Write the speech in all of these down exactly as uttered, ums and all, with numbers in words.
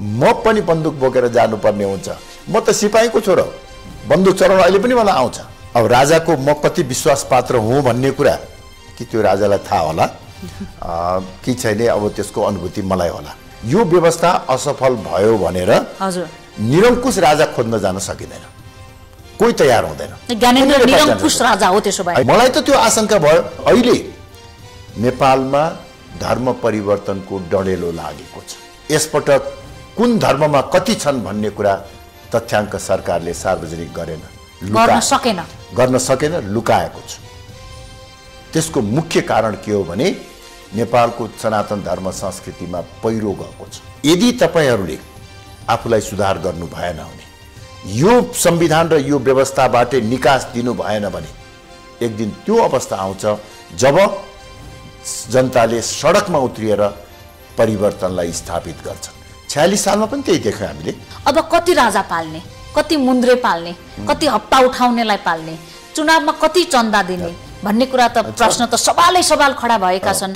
म पनि बन्दुक बोकेर जानुपर्ने हुन्छ। म त सिपाहीको छोरो, बन्दुक चलाउन अहिले पनि मलाई आउँछ। अब राजाको म कति विश्वास पात्र हुँ भन्ने कुरा कि त्यो राजालाई थाहा होला कि छैन, अब त्यसको अनुभूति मलाई होला। यो व्यवस्था असफल भयो भनेर हजुर निरंकुश राजा खोज्न जान सकिदैन, कोही तयार हुँदैन। ज्ञानेन्द्र निरंकुश राजा हो। त्यसो भए मलाई त त्यो आशंका भयो। अहिले नेपालमा धर्म परिवर्तनको डडेलो लागेको छ। यसपटक कुन धर्ममा कति छन् भन्ने कुरा तथ्याङ्क सरकारले सार्वजनिक गरेन, गर्न सकेन, गर्न सकेन लुकाएको छ। त्यसको मुख्य कारण के हो भने नेपालको सनातन धर्म संस्कृतिमा पहिरो गएको छ। यदि तपाईहरुले आफूलाई सुधार गर्नु भएन भने, यो संविधान र यो व्यवस्थाबाट निकास दिनु भएन भने एक दिन त्यो अवस्था आउँछ जब जनताले सडकमा उत्रिएर परिवर्तनलाई स्थापित गर्छन्। छयालिस सालमा पनि त्यही देख्यौं हामीले। अब कति राजा पाल्ने, कति मुन्द्रे पाल्ने, कति हप्ता उठाउनेलाई पाल्ने, चुनावमा कति चन्दा दिने भन्ने कुरा त प्रश्न त सवालै सवाल खडा भएका छन्।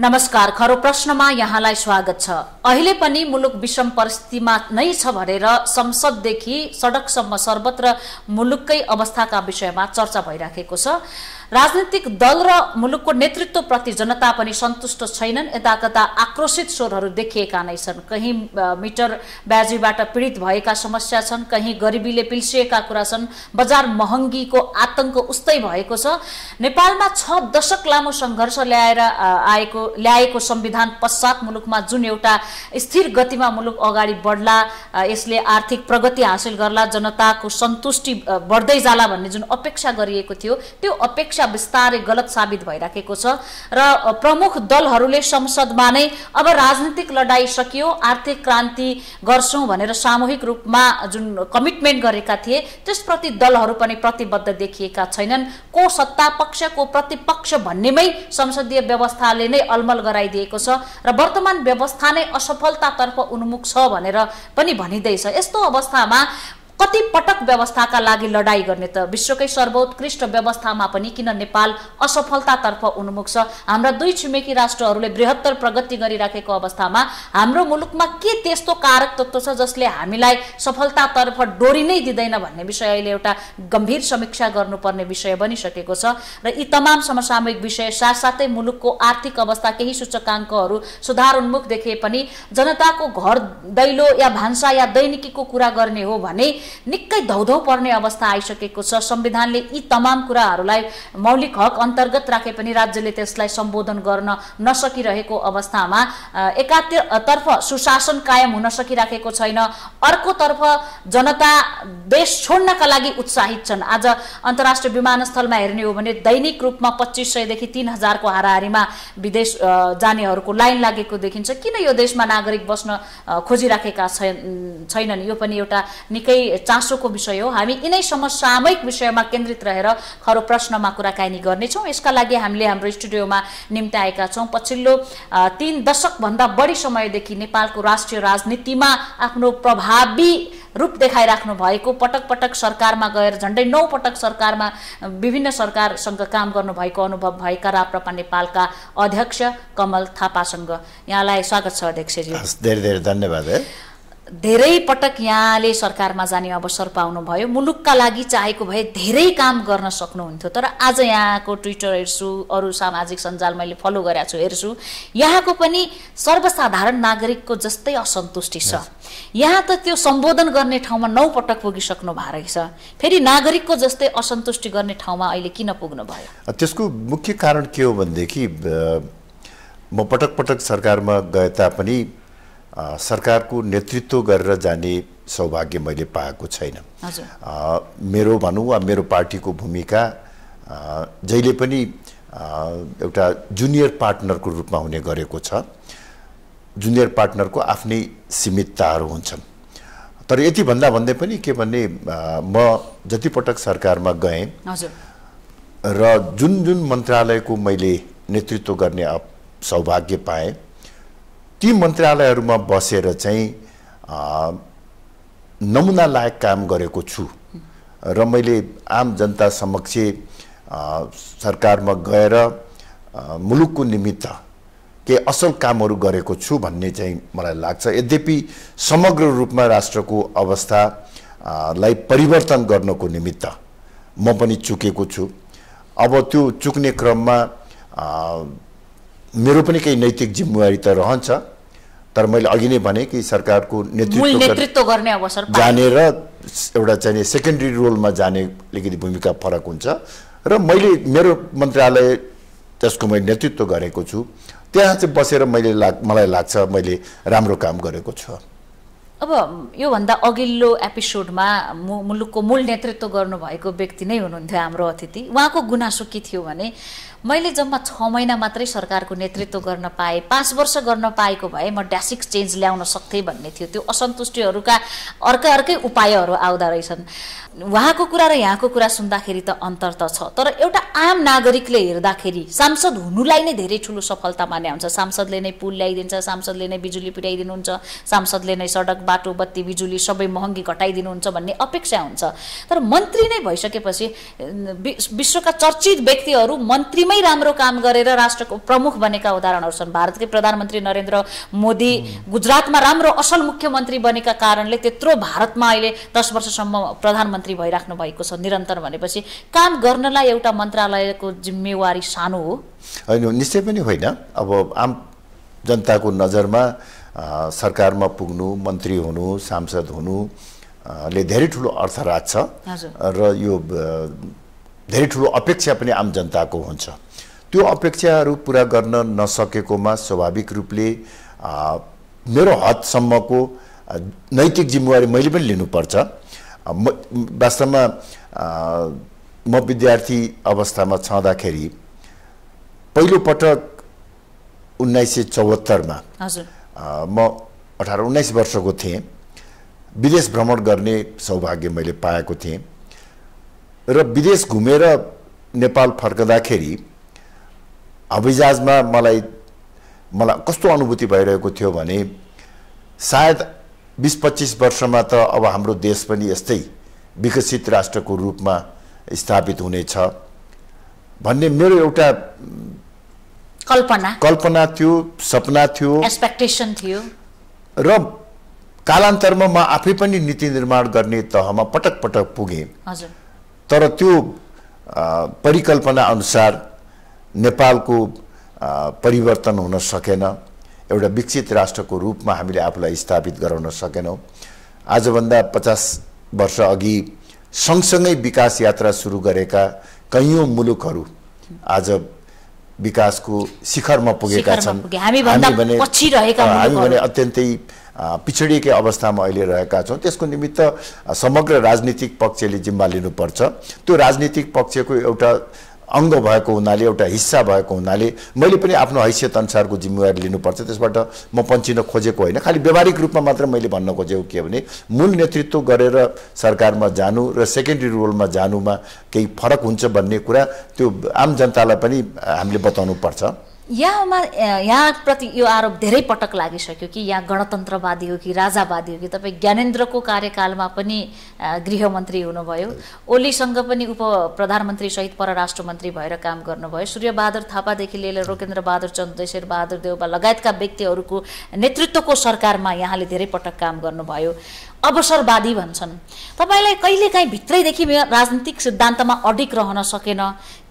नमस्कार, खरो प्रश्नमा यहाँलाई स्वागत छ। अहिले पनि मुलुक विषम परिस्थितिमा नै छ भनेर संसददेखि सडकसम्म सर्वत्र मुलुककै अवस्थाका विषयमा चर्चा भइराखेको छ। राजनीतिक दल र मुलुकको नेतृत्वप्रति जनता पनि सन्तुष्ट छैनन्। यताकता आक्रोशित स्वरहरू देखिएका नै छन्। कहीँ मिटर ब्याजीबाट पीडित भएका समस्या छन्, कहीँ गरिबीले पिल्सिएका कुरा छन्, बजार महँगीको आतंक उस्तै भएको छ। नेपालमा छ दशक लामो सङ्घर्ष ल्याएर आएको ल्याएको संविधान पश्चात मुलुकमा जुन एउटा स्थिर गतिमा मुलुक अगाडि बढ्ला, यसले आर्थिक प्रगति हासिल गर्ला, जनताको सन्तुष्टि बढ्दै जाला भन्ने जुन अपेक्षा गरिएको थियो त्यो अपेक्षा विस्तारै गलत साबित भइराखेको छ। र प्रमुख दलहरूले संसदमा नै अब राजनीतिक लडाई सकियो, आर्थिक क्रान्ति गर्छौं भनेर सामूहिक रूपमा जुन कमिटमेन्ट गरेका थिए त्यसप्रति दलहरू पनि प्रतिबद्ध देखिएका छैनन्। को सत्ता पक्ष को प्रतिपक्ष भन्नेमै संसदीय व्यवस्थाले नै अलमल गराइदिएको छ र वर्तमान व्यवस्था नै असफलतातर्फ उन्मुख छ भनेर पनि भनिदैछ। यस्तो अवस्थामा कति पटक व्यवस्थाका लागि लडाई गर्ने त? विश्वकै सर्वोत्कृष्ट व्यवस्थामा पनि किन नेपाल असफलतातर्फ उन्मुख छ? हाम्रा दुई छिमेकी राष्ट्रहरूले बृहत्तर प्रगति गरिराखेको अवस्थामा हाम्रो मुलुकमा के त्यस्तो कारक तत्त्व छ जसले हामीलाई सफलतातर्फ डोरी नै दिँदैन भन्ने विषय अहिले एउटा गम्भीर समीक्षा गर्नुपर्ने विषय बनिसकेको छ। र यी तमाम समसामयिक विषय साथसाथै मुलुकको आर्थिक अवस्था केही सूचकाङ्कहरू सुधार उन्मुख देखिए पनि जनताको घर दैलो या भान्सा या दैनिकीको कुरा गर्ने हो भने निकै धौधौ पर्ने अवस्था आइसकेको छ। संविधानले यी तमाम कुराहरूलाई मौलिक हक अन्तर्गत राखे पनि राज्यले त्यसलाई सम्बोधन गर्न नसकिरहेको अवस्थामा एकातर्फ सुशासन कायम हुन सकिराखेको छैन, अर्कोतर्फ जनता देश छोड्नका लागि उत्साहित छन्। आज अन्तर्राष्ट्रिय विमानस्थलमा हेर्ने हो भने दैनिक रूपमा पच्चिस सयदेखि तीन हजारको हाराहारीमा विदेश जानेहरूको लाइन लागेको देखिन्छ। किन यो देशमा नागरिक बस्न खोजिराखेका छैनन्? यो पनि एउटा निकै चासोको विषय हो। हामी यिनै समसामयिक विषयमा केन्द्रित रहेर खरो प्रश्नमा कुराकानी गर्नेछौँ। यसका लागि हामीले हाम्रो स्टुडियोमा निम्त्याएका छौँ पछिल्लो तीन दशकभन्दा बढी समयदेखि नेपालको राष्ट्रिय राजनीतिमा आफ्नो प्रभावी रूप देखाइराख्नु भएको, पटक पटक सरकारमा गएर झन्डै नौ पटक सरकारमा विभिन्न सरकारसँग काम गर्नुभएको अनुभव भएका राप्रपा नेपालका अध्यक्ष कमल थापासँग यहाँलाई स्वागत छ अध्यक्षजी। धेरै धेरै धन्यवाद। धेरै पटक यहाँले सरकारमा जाने अवसर पाउनुभयो, मुलुकका लागि चाहेको भए धेरै काम गर्न सक्नुहुन्थ्यो। तर आज यहाँको ट्विटर हेर्छु, अरू सामाजिक सञ्जाल मैले फलो गरेको छु, हेर्छु यहाँको पनि सर्वसाधारण नागरिकको जस्तै असन्तुष्टि छ। यहाँ त त्यो सम्बोधन गर्ने ठाउँमा नौ पटक पुगिसक्नु भएको रहेछ, फेरि नागरिकको जस्तै असन्तुष्टि गर्ने ठाउँमा अहिले किन पुग्नु भयो? त्यसको मुख्य कारण के हो भनेदेखि म पटक पटक सरकारमा गए तापनि सरकारको नेतृत्व गरेर जाने सौभाग्य मैले पाएको छैन। मेरो भनौँ वा मेरो पार्टीको भूमिका जहिले पनि एउटा जुनियर पार्टनरको रूपमा हुने गरेको छ। जुनियर पार्टनरको आफ्नै सीमितताहरू हुन्छन्। तर यति भन्दा भन्दै पनि के भन्ने, म जतिपटक सरकारमा गएँ र जुन जुन मन्त्रालयको मैले नेतृत्व गर्ने सौभाग्य पाएँ ती मन्त्रालयहरूमा बसेर चाहिँ नमुना लायक काम गरेको छु र मैले आम जनता समक्ष सरकारमा गएर मुलुकको निमित्त के असल कामहरू गरेको छु भन्ने चाहिँ मलाई लाग्छ। यद्यपि समग्र रूपमा राष्ट्रको अवस्था लाई परिवर्तन गर्नको निमित्त म पनि चुकेको छु। अब त्यो चुक्ने क्रममा मेरो पनि केही नैतिक जिम्मेवारी त रहन्छ, तर मैले अघि नै भने कि सरकारको नेतृत्व गर्ने अवसर जानेर एउटा चाहिँ सेकेन्डरी रोलमा जाने अलिकति भूमिका फरक हुन्छ र मैले मेरो मन्त्रालय त्यसको मैले नेतृत्व गरेको छु, त्यहाँ चाहिँ बसेर मैले मलाई लाग्छ मैले राम्रो काम गरेको छु। अब यो भन्दा अघिल्लो एपिसोडमा मुलुकको मूल नेतृत्व गर्नुभएको व्यक्ति नै हुनुहुन्थ्यो हाम्रो अतिथि। उहाँको गुनासो के थियो भने मैले जम्मा छ महिना मात्रै सरकारको नेतृत्व गर्न पाएँ, पाँच वर्ष गर्न पाएको भए म ड्रास्टिक चेन्ज ल्याउन सक्थेँ भन्ने थियो। त्यो असन्तुष्टिहरूका अर्का अर्कै उपायहरू आउँदा रहेछन्। उहाँको कुरा र यहाँको कुरा सुन्दाखेरि त अन्तर त छ, तर एउटा आम नागरिकले हेर्दाखेरि सांसद हुनुलाई नै धेरै ठुलो सफलता मान्या हुन्छ। सांसदले नै पुल ल्याइदिन्छ, सांसदले नै बिजुली पुर्याइदिनुहुन्छ, सांसदले नै सडक बाटो बत्ती बिजुली सबै महँगी घटाइदिनुहुन्छ भन्ने अपेक्षा हुन्छ। तर मन्त्री नै भइसकेपछि विश्वका चर्चित व्यक्तिहरू मन्त्री मै राम्रो काम गरेर राष्ट्रको प्रमुख बनेका उदाहरणहरू छन्। भारतकै प्रधानमन्त्री नरेन्द्र मोदी गुजरातमा राम्रो असल मुख्यमन्त्री बनेका कारणले त्यत्रो भारतमा अहिले दस वर्षसम्म प्रधानमन्त्री भइराख्नु भएको छ निरन्तर। भनेपछि काम गर्नलाई एउटा मन्त्रालयको जिम्मेवारी सानो हो? होइन, निश्चय पनि होइन। अब आम जनताको नजरमा सरकारमा पुग्नु, मन्त्री हुनु, सांसद हुनुले धेरै ठुलो अर्थ राख्छ र यो धेरै ठुलो अपेक्षा पनि आम जनताको हुन्छ। त्यो अपेक्षाहरू पुरा गर्न नसकेकोमा स्वाभाविक रूपले मेरो हदसम्मको नैतिक जिम्मेवारी मैले पनि लिनुपर्छ। म वास्तवमा म विद्यार्थी अवस्थामा छँदाखेरि पहिलोपटक उन्नाइस सय चौहत्तरमा म अठार उन्नाइस वर्षको थिएँ, विदेश भ्रमण गर्ने सौभाग्य मैले पाएको थिएँ र विदेश घुमेर नेपाल फर्कदाखेरि हवाईजहाजमा मलाई मलाई कस्तो अनुभूति भइरहेको थियो भने सायद बीस पच्चीस वर्षमा त अब हाम्रो देश पनि यस्तै विकसित राष्ट्रको रूपमा स्थापित हुनेछ भन्ने मेरो एउटा कल्पना कल्पना थियो, सपना थियो, एक्सपेक्टेसन थियो। र कालान्तरमा म आफै पनि नीति निर्माण गर्ने तहमा पटक पटक पुगेँ, तर त्यो परिकल्पना अनुसार नेपालको परिवर्तन हुन सकेन, एउटा विकसित राष्ट्रको रूपमा हामीले आफूलाई स्थापित गराउन सकेनौँ। आजभन्दा पचास वर्ष अघि सँगसँगै विकास यात्रा सुरु गरेका कैयौँ मुलुकहरू आज विकासको शिखरमा पुगेका छन्, हामी भने अत्यन्तै पिछडिएकै अवस्थामा अहिले रहेका छौँ। त्यसको निमित्त समग्र राजनीतिक पक्षले जिम्मा लिनुपर्छ। त्यो राजनीतिक पक्षको एउटा अङ्ग भएको हुनाले, एउटा हिस्सा भएको हुनाले मैले पनि आफ्नो हैसियत अनुसारको जिम्मेवारी लिनुपर्छ। त्यसबाट म पन्चिन खोजेको होइन, खालि व्यावहारिक रूपमा मात्र मैले भन्न खोजेको के भने मूल नेतृत्व गरेर सरकारमा जानु र सेकेन्डरी रोलमा जानुमा केही फरक हुन्छ भन्ने कुरा त्यो आम जनतालाई पनि हामीले बताउनु पर्छ। यहाँमा यहाँप्रति यो आरोप धेरै पटक लागिसक्यो कि यहाँ गणतन्त्रवादी हो कि राजावादी हो कि। तपाईँ ज्ञानेन्द्रको कार्यकालमा पनि गृहमन्त्री हुनुभयो, ओलीसँग पनि उप प्रधानमन्त्री सहित परराष्ट्र मन्त्री भएर काम गर्नुभयो। सूर्यबहादुर थापादेखि लिएर रोकेन्द्र बहादुर चन्द, शेरबहादुर देउबा लगायतका व्यक्तिहरूको नेतृत्वको सरकारमा यहाँले धेरै पटक काम गर्नुभयो। अवसरवादी भन्छन् तपाईँलाई, कहिलेकाहीँ भित्रैदेखि राजनीतिक सिद्धान्तमा अडिग रहन सकेन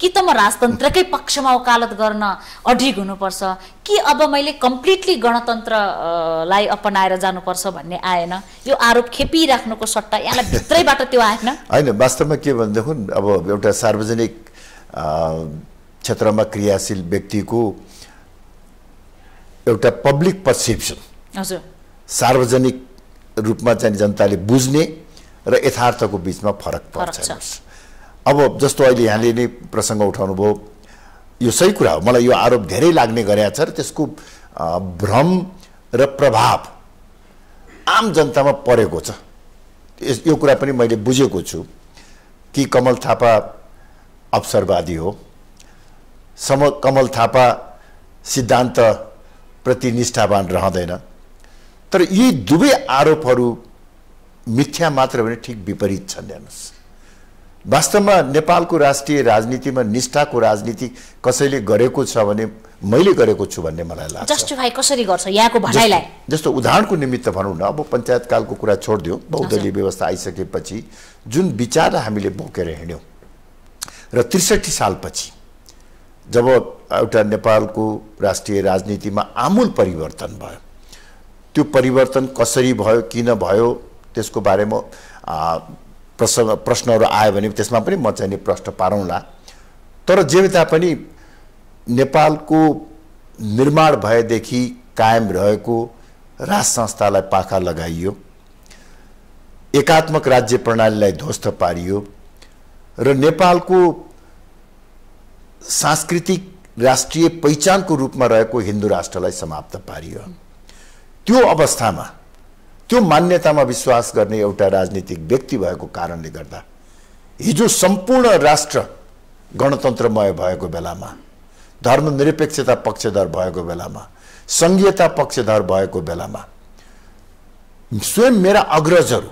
कि त म राजतन्त्रकै पक्षमा वकालत गर्न अडिग हुनुपर्छ कि अब मैले कम्प्लिटली गणतन्त्रलाई अपनाएर जानुपर्छ भन्ने आएन? यो आरोप खेपिराख्नुको सट्टा यहाँलाई भित्रैबाट त्यो आएन? होइन, वास्तवमा के भनेदेखि अब एउटा सार्वजनिक क्षेत्रमा क्रियाशील व्यक्तिको एउटा पब्लिक पर्सेप्सन, हजुर, सार्वजनिक रूपमा चाहिँ जनताले बुझ्ने र यथार्थको बिचमा फरक पर्छ। अब जस्तो अहिले यहाँले नै प्रसङ्ग उठाउनु भयो, यो सही कुरा हो। मलाई यो आरोप धेरै लाग्ने गरेका छ र त्यसको भ्रम र प्रभाव आम जनतामा परेको छ। यो कुरा पनि मैले बुझेको छु कि कमल थापा अवसरवादी हो, सम कमल थापा सिद्धान्तप्रति निष्ठावान रहँदैन। तर यी दुवै आरोपहरू मिथ्या मात्र भने ठिक विपरीत छन्। हेर्नुहोस्, वास्तवमा नेपालको राष्ट्रिय राजनीतिमा निष्ठाको राजनीति कसैले गरेको छ भने मैले गरेको छु भन्ने मलाई लाग्छ। जस्टिफाई कसरी गर्छ यहाँको भनाइलाई? जस्तो उदाहरणको निमित्त भनौँ न, अब पञ्चायतकालको कुरा छोड्दियो, बहुदलीय व्यवस्था आइसकेपछि जुन विचार हामीले बोकेर हिँड्यौं र त्रिसठी सालपछि जब एउटा नेपालको राष्ट्रिय राजनीतिमा आमूल परिवर्तन भयो, त्यो परिवर्तन कसरी भयो, किन भयो, त्यसको बारेमा प्रश्न प्रश्नहरु आयो भने त्यसमा पनि म चाहिँ नि प्रश्न पारौँला। तर जे तापनि नेपालको निर्माण भएदेखि कायम रहेको राज संस्थालाई पाखा लगाइयो, एकात्मक राज्य प्रणालीलाई ध्वस्त पारियो र नेपालको सांस्कृतिक राष्ट्रिय पहिचानको रूपमा रहेको हिन्दू राष्ट्रलाई समाप्त पारियो। त्यो अवस्थामा त्यो मान्यतामा विश्वास गर्ने एउटा राजनीतिक व्यक्ति भएको कारणले गर्दा हिजो सम्पूर्ण राष्ट्र गणतन्त्रमय भएको बेलामा, धर्मनिरपेक्षता पक्षधर भएको बेलामा, संघीयता पक्षधर भएको बेलामा स्वयं मेरा अग्रजहरू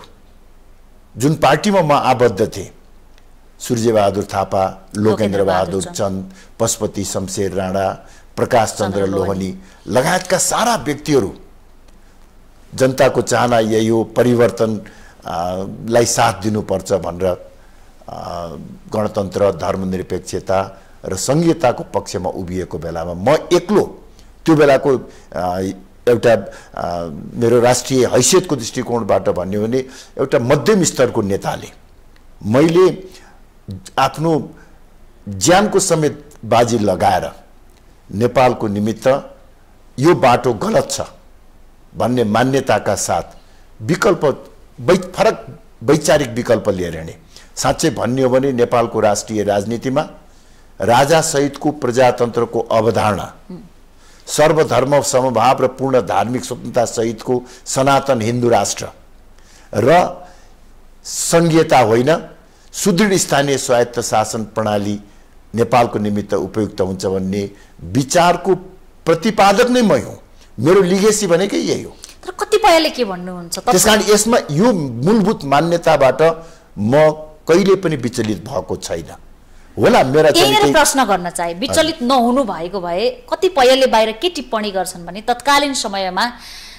जुन पार्टीमा म आबद्ध थिए, सूर्यबहादुर थापा, लोकेन्द्रबहादुर चन्द, पशुपति शमशेर राणा, प्रकाश चन्द्र लोहनी लगायतका सारा व्यक्तिहरू जनताको चाहना यही हो, परिवर्तन लाई साथ दिनुपर्छ भनेर गणतन्त्र, धर्मनिरपेक्षता र संघीयताको पक्षमा उभिएको बेलामा म एक्लो त्यो बेलाको एउटा मेरो राष्ट्रिय हैसियतको दृष्टिकोणबाट भन्यो भने एउटा मध्यम स्तरको नेताले मैले आफ्नो ज्यानको समेत बाजी लगाएर नेपालको निमित्त यो बाटो गलत छ भन्ने मान्यताका साथ विकल्प वै फरक वैचारिक विकल्प लिएर हिँडे। साँच्चै भन्यो भने नेपालको राष्ट्रिय राजनीतिमा राजा सहितको प्रजातन्त्रको अवधारणा, सर्वधर्म समभाव र पूर्ण धार्मिक स्वतन्त्रता सहितको सनातन हिन्दू राष्ट्र र संघीयता होइन, सुदृढ स्थानीय स्वायत्त शासन प्रणाली नेपालको निमित्त उपयुक्त हुन्छ भन्ने विचारको प्रतिपादक नै म हुँ। मेरो लिगेसी भनेकै यही हो। तर कतिपयले के भन्नुहुन्छ? त्यसकारण यसमा यो मूलभूत मान्यताबाट म कहिले पनि विचलित भएको छैन होला। मेरा चाहिँ प्रश्न गर्न चाहे विचलित नहुनु भएको भए कतिपयले बाहिर के टिप्पणी गर्छन् भने तत्कालीन समयमा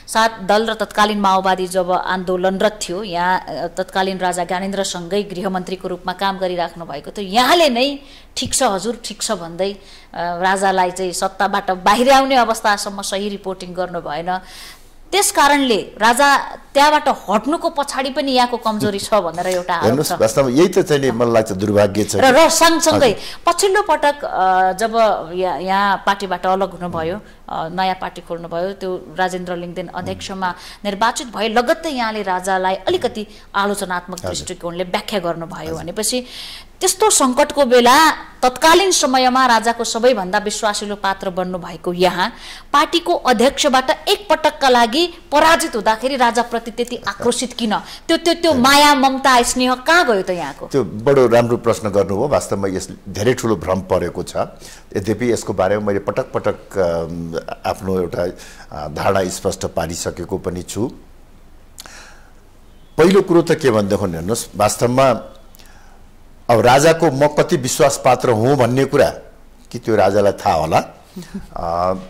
सात दल र तत्कालीन माओवादी जब आन्दोलनरत थियो, यहाँ तत्कालीन राजा ज्ञानेन्द्रसँगै गृहमन्त्रीको रूपमा काम गरिराख्नु भएको थियो, यहाँले नै ठिक छ हजुर ठिक छ भन्दै राजालाई चाहिँ सत्ताबाट बाहिर आउने अवस्थासम्म सही रिपोर्टिङ गर्नु भएन। त्यस कारणले राजा त्यहाँबाट हट्नुको पछाडि पनि यहाँको कमजोरी छ भनेर एउटा आरोप छ। वास्तवमा यही त चाहिँ मलाई लाग्छ दुर्भाग्य छ। र सँगसँगै पछिल्लो पटक जब यहाँ पार्टीबाट अलग हुनुभयो, नयाँ पार्टी खोल्नुभयो, त्यो राजेन्द्र लिङदेन अध्यक्षमा निर्वाचित भए लगत्तै यहाँले राजालाई अलिकति आलोचनात्मक दृष्टिकोणले व्याख्या गर्नुभयो। भनेपछि त्यस्तो सङ्कटको बेला तत्कालीन समयमा राजाको सबैभन्दा विश्वासिलो पात्र बन्नु भएको यहाँ पार्टीको अध्यक्षबाट एकपटकका लागि पराजित हुँदाखेरि राजाप्रति त्यति आक्रोशित किन? त्यो त्यो त्यो माया ममता स्नेह कहाँ गयो त यहाँको? त्यो बडो राम्रो प्रश्न गर्नुभयो। वास्तवमा यस धेरै ठुलो भ्रम परेको छ। यद्यपि यसको बारेमा मैले पटक पटक आफ्नो एउटा धारणा स्पष्ट पारिसकेको पनि छु। पहिलो कुरो त के भन्दै हेर्नुहोस्, वास्तवमा अब राजाको म कति विश्वास पात्र हुँ भन्ने कुरा कि त्यो राजालाई थाहा होला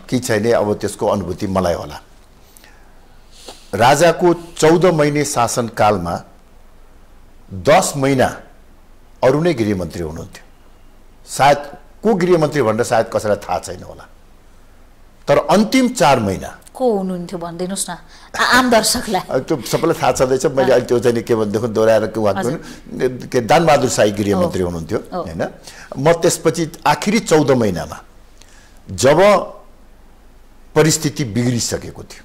कि छैन, अब त्यसको अनुभूति मलाई होला। राजाको चौध महिने शासनकालमा दस महिना अरू नै गृहमन्त्री हुनुहुन्थ्यो। सायद को गृहमन्त्री भनेर सायद कसैलाई थाहा छैन होला, तर अन्तिम चार महिना को हुनुहुन्थ्यो भनिदिनुहोस् न आम दर्शकलाई। त्यो सबैलाई थाहा छँदैछ। मैले अहिले त्यो चाहिँ के भनेदेखि दोहोऱ्याएर के उहाँको के दानबहादुर शाही गृहमन्त्री हुनुहुन्थ्यो होइन। म त्यसपछि आखिरी चौध महिनामा जब परिस्थिति बिग्रिसकेको थियो,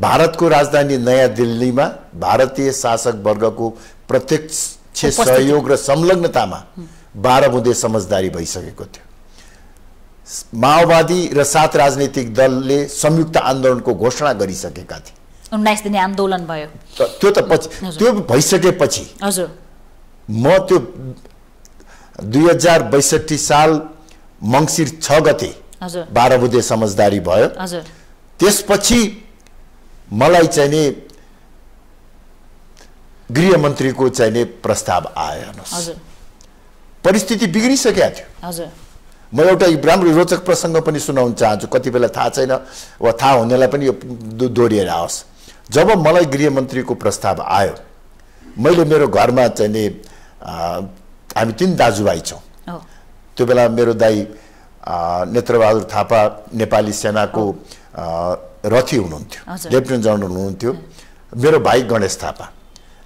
भारतको राजधानी नयाँ दिल्लीमा भारतीय शासकवर्गको प्रत्यक्ष सहयोग र संलग्नतामा बाह्र बुँदे समझदारी भइसकेको थियो। माओवादी र सात राजनीतिक दलले संयुक्त आन्दोलनको घोषणा गरिसकेका थिए। उन्नाइस दिने आन्दोलन भयो। त्यो त पछि त्यो भइसकेपछि हजुर म त्यो दुई हजार बैसठी साल मङ्सिर छ गते बाह्र बुँदे समझदारी भयो। त्यसपछि मलाई चाहिँ नि गृहमंत्री को चाहिए प्रस्ताव आएन, परिस्थिति बिग्रिसकेको थियो। म एउटा राम्रो रोचक प्रसंग पनि सुनाउन चाहन्छु, कति बेला थाहा छैन वा थाहा हुनेलाई पनि यो दोहोरिएर आओस्। जब मलाई गृहमन्त्रीको प्रस्ताव आयो, मैले मेरो घरमा चाहिँ हामी तीन दाजुभाइ छौं। त्यो बेला मेरो दाइ नेत्रबहादुर थापा नेपाली सेनाको रथी हुनुहुन्थ्यो, लेफ्टिनेन्ट जनरल हुनुहुन्थ्यो। मेरो भाइ गणेश थापा,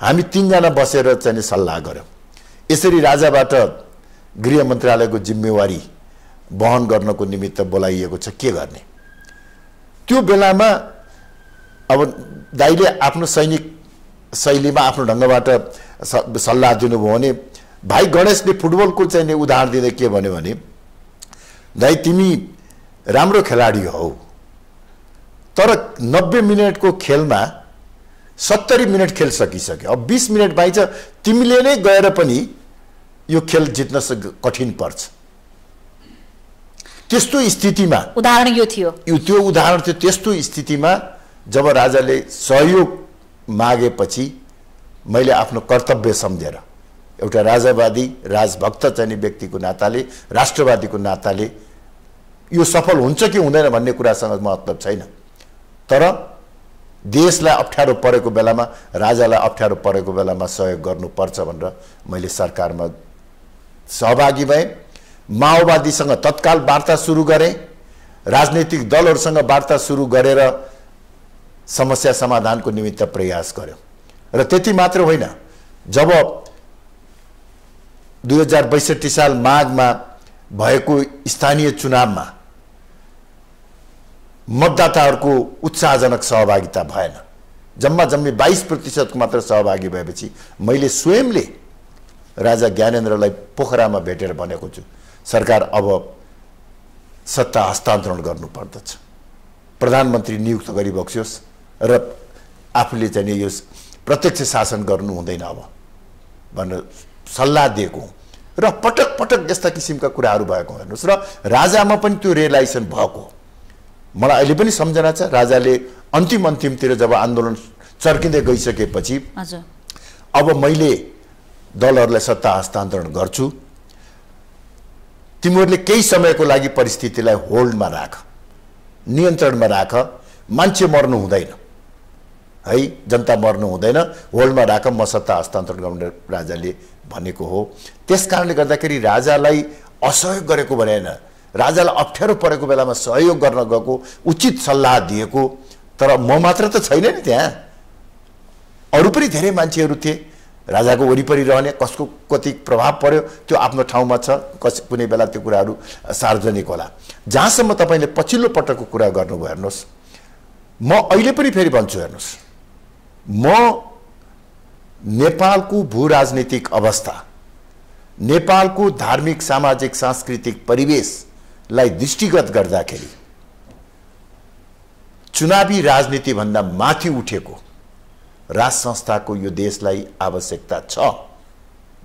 हामी तीनजना बसेर चाहिँ सल्लाह गर्यौं, यसरी राजाबाट गृह मन्त्रालयको जिम्मेवारी वहन गर्नको निमित्त बोलाइएको छ, के गर्ने। त्यो बेलामा अब दाइले आफ्नो सैनिक शैलीमा आफ्नो ढंगबाट सल्लाह दिनुभयो भने भाइ गणेशले फुटबलको चाहिँ उदाहरण दिँदै के भन्यो भने, दाइ तिमी राम्रो खेलाडी हौ, तर नब्बे मिनेटको खेलमा सत्तरी मिनेट खेल सकिसक्यो, अब बीस मिनेट बाँकी छ, तिमीले नै गएर पनि यो खेल जित्न कठिन पर्छ। त्यस्तो स्थितिमा उदाहरण यो थियो, यो त्यो उदाहरण थियो। त्यस्तो स्थितिमा जब राजाले सहयोग मागेपछि मैले आफ्नो कर्तव्य सम्झेर एउटा राजावादी राजभक्त चाहिँ व्यक्तिको नाताले, राष्ट्रवादीको नाताले यो सफल हुन्छ कि हुँदैन भन्ने कुरासँग मतलब छैन, तर देशलाई अप्ठ्यारो परेको बेलामा, राजालाई अप्ठ्यारो परेको बेलामा सहयोग गर्नुपर्छ भनेर मैले सरकारमा सहभागी भएँ। माओवादीसँग तत्काल वार्ता सुरु गरेँ, राजनीतिक दलहरूसँग वार्ता सुरु गरेर समस्या समाधानको निमित्त प्रयास गर्यौं। र त्यति मात्र होइन, जब दुई हजार बैसठी साल माघमा भएको स्थानीय चुनावमा मतदाताहरूको उत्साहजनक सहभागिता भएन, जम्मा जम्मी बाईस प्रतिशतको मात्र सहभागी भएपछि मैले स्वयंले राजा ज्ञानेन्द्रलाई पोखरामा भेटेर भनेको छु, सरकार अब सत्ता हस्तान्तरण गर्नुपर्दछ, प्रधानमन्त्री नियुक्त गरिबक्सियोस् र आफूले चाहिँ यो प्रत्यक्ष शासन गर्नु हुँदैन अब भनेर सल्लाह दिएको र पटक पटक यस्ता किसिमका कुराहरू भएको हेर्नुहोस्। र राजामा पनि त्यो रियलाइजेसन भएको मलाई अहिले पनि सम्झना छ। राजाले अन्तिम अन्तिमतिर जब आन्दोलन चर्किँदै गइसकेपछि अब मैले दलहरूलाई सत्ता हस्तान्तरण गर्छु, तिमीहरूले केही समयको लागि परिस्थितिलाई होल्डमा राख, नियन्त्रणमा राख, मान्छे मर्नु हुँदैन है, जनता मर्नु हुँदैन, होल्डमा राख, म सत्ता हस्तान्तरण गर्ने राजाले भनेको हो। त्यस कारणले गर्दाखेरि राजालाई असहयोग गरेको भनेन, राजालाई अप्ठ्यारो परेको बेलामा सहयोग गर्न गएको, उचित सल्लाह दिएको। तर म मात्र त छैन नि, त्यहाँ अरू पनि धेरै मान्छेहरू थिए राजाको वरिपरि रहने, कसको कति प्रभाव पर्यो त्यो आफ्नो ठाउँमा छ, कस कुनै बेला त्यो कुराहरू सार्वजनिक होला। जहाँसम्म तपाईँले पछिल्लो पटकको कुरा गर्नुभयो हेर्नुहोस्, म अहिले पनि फेरि भन्छु हेर्नुहोस्, म नेपालको भूराजनीतिक अवस्था, नेपालको धार्मिक सामाजिक सांस्कृतिक परिवेश लाई दृष्टिगत गर्दाखेरि चुनावी राजनीति भन्दा माथि उठेको राज संस्थाको यो देशलाई आवश्यकता छ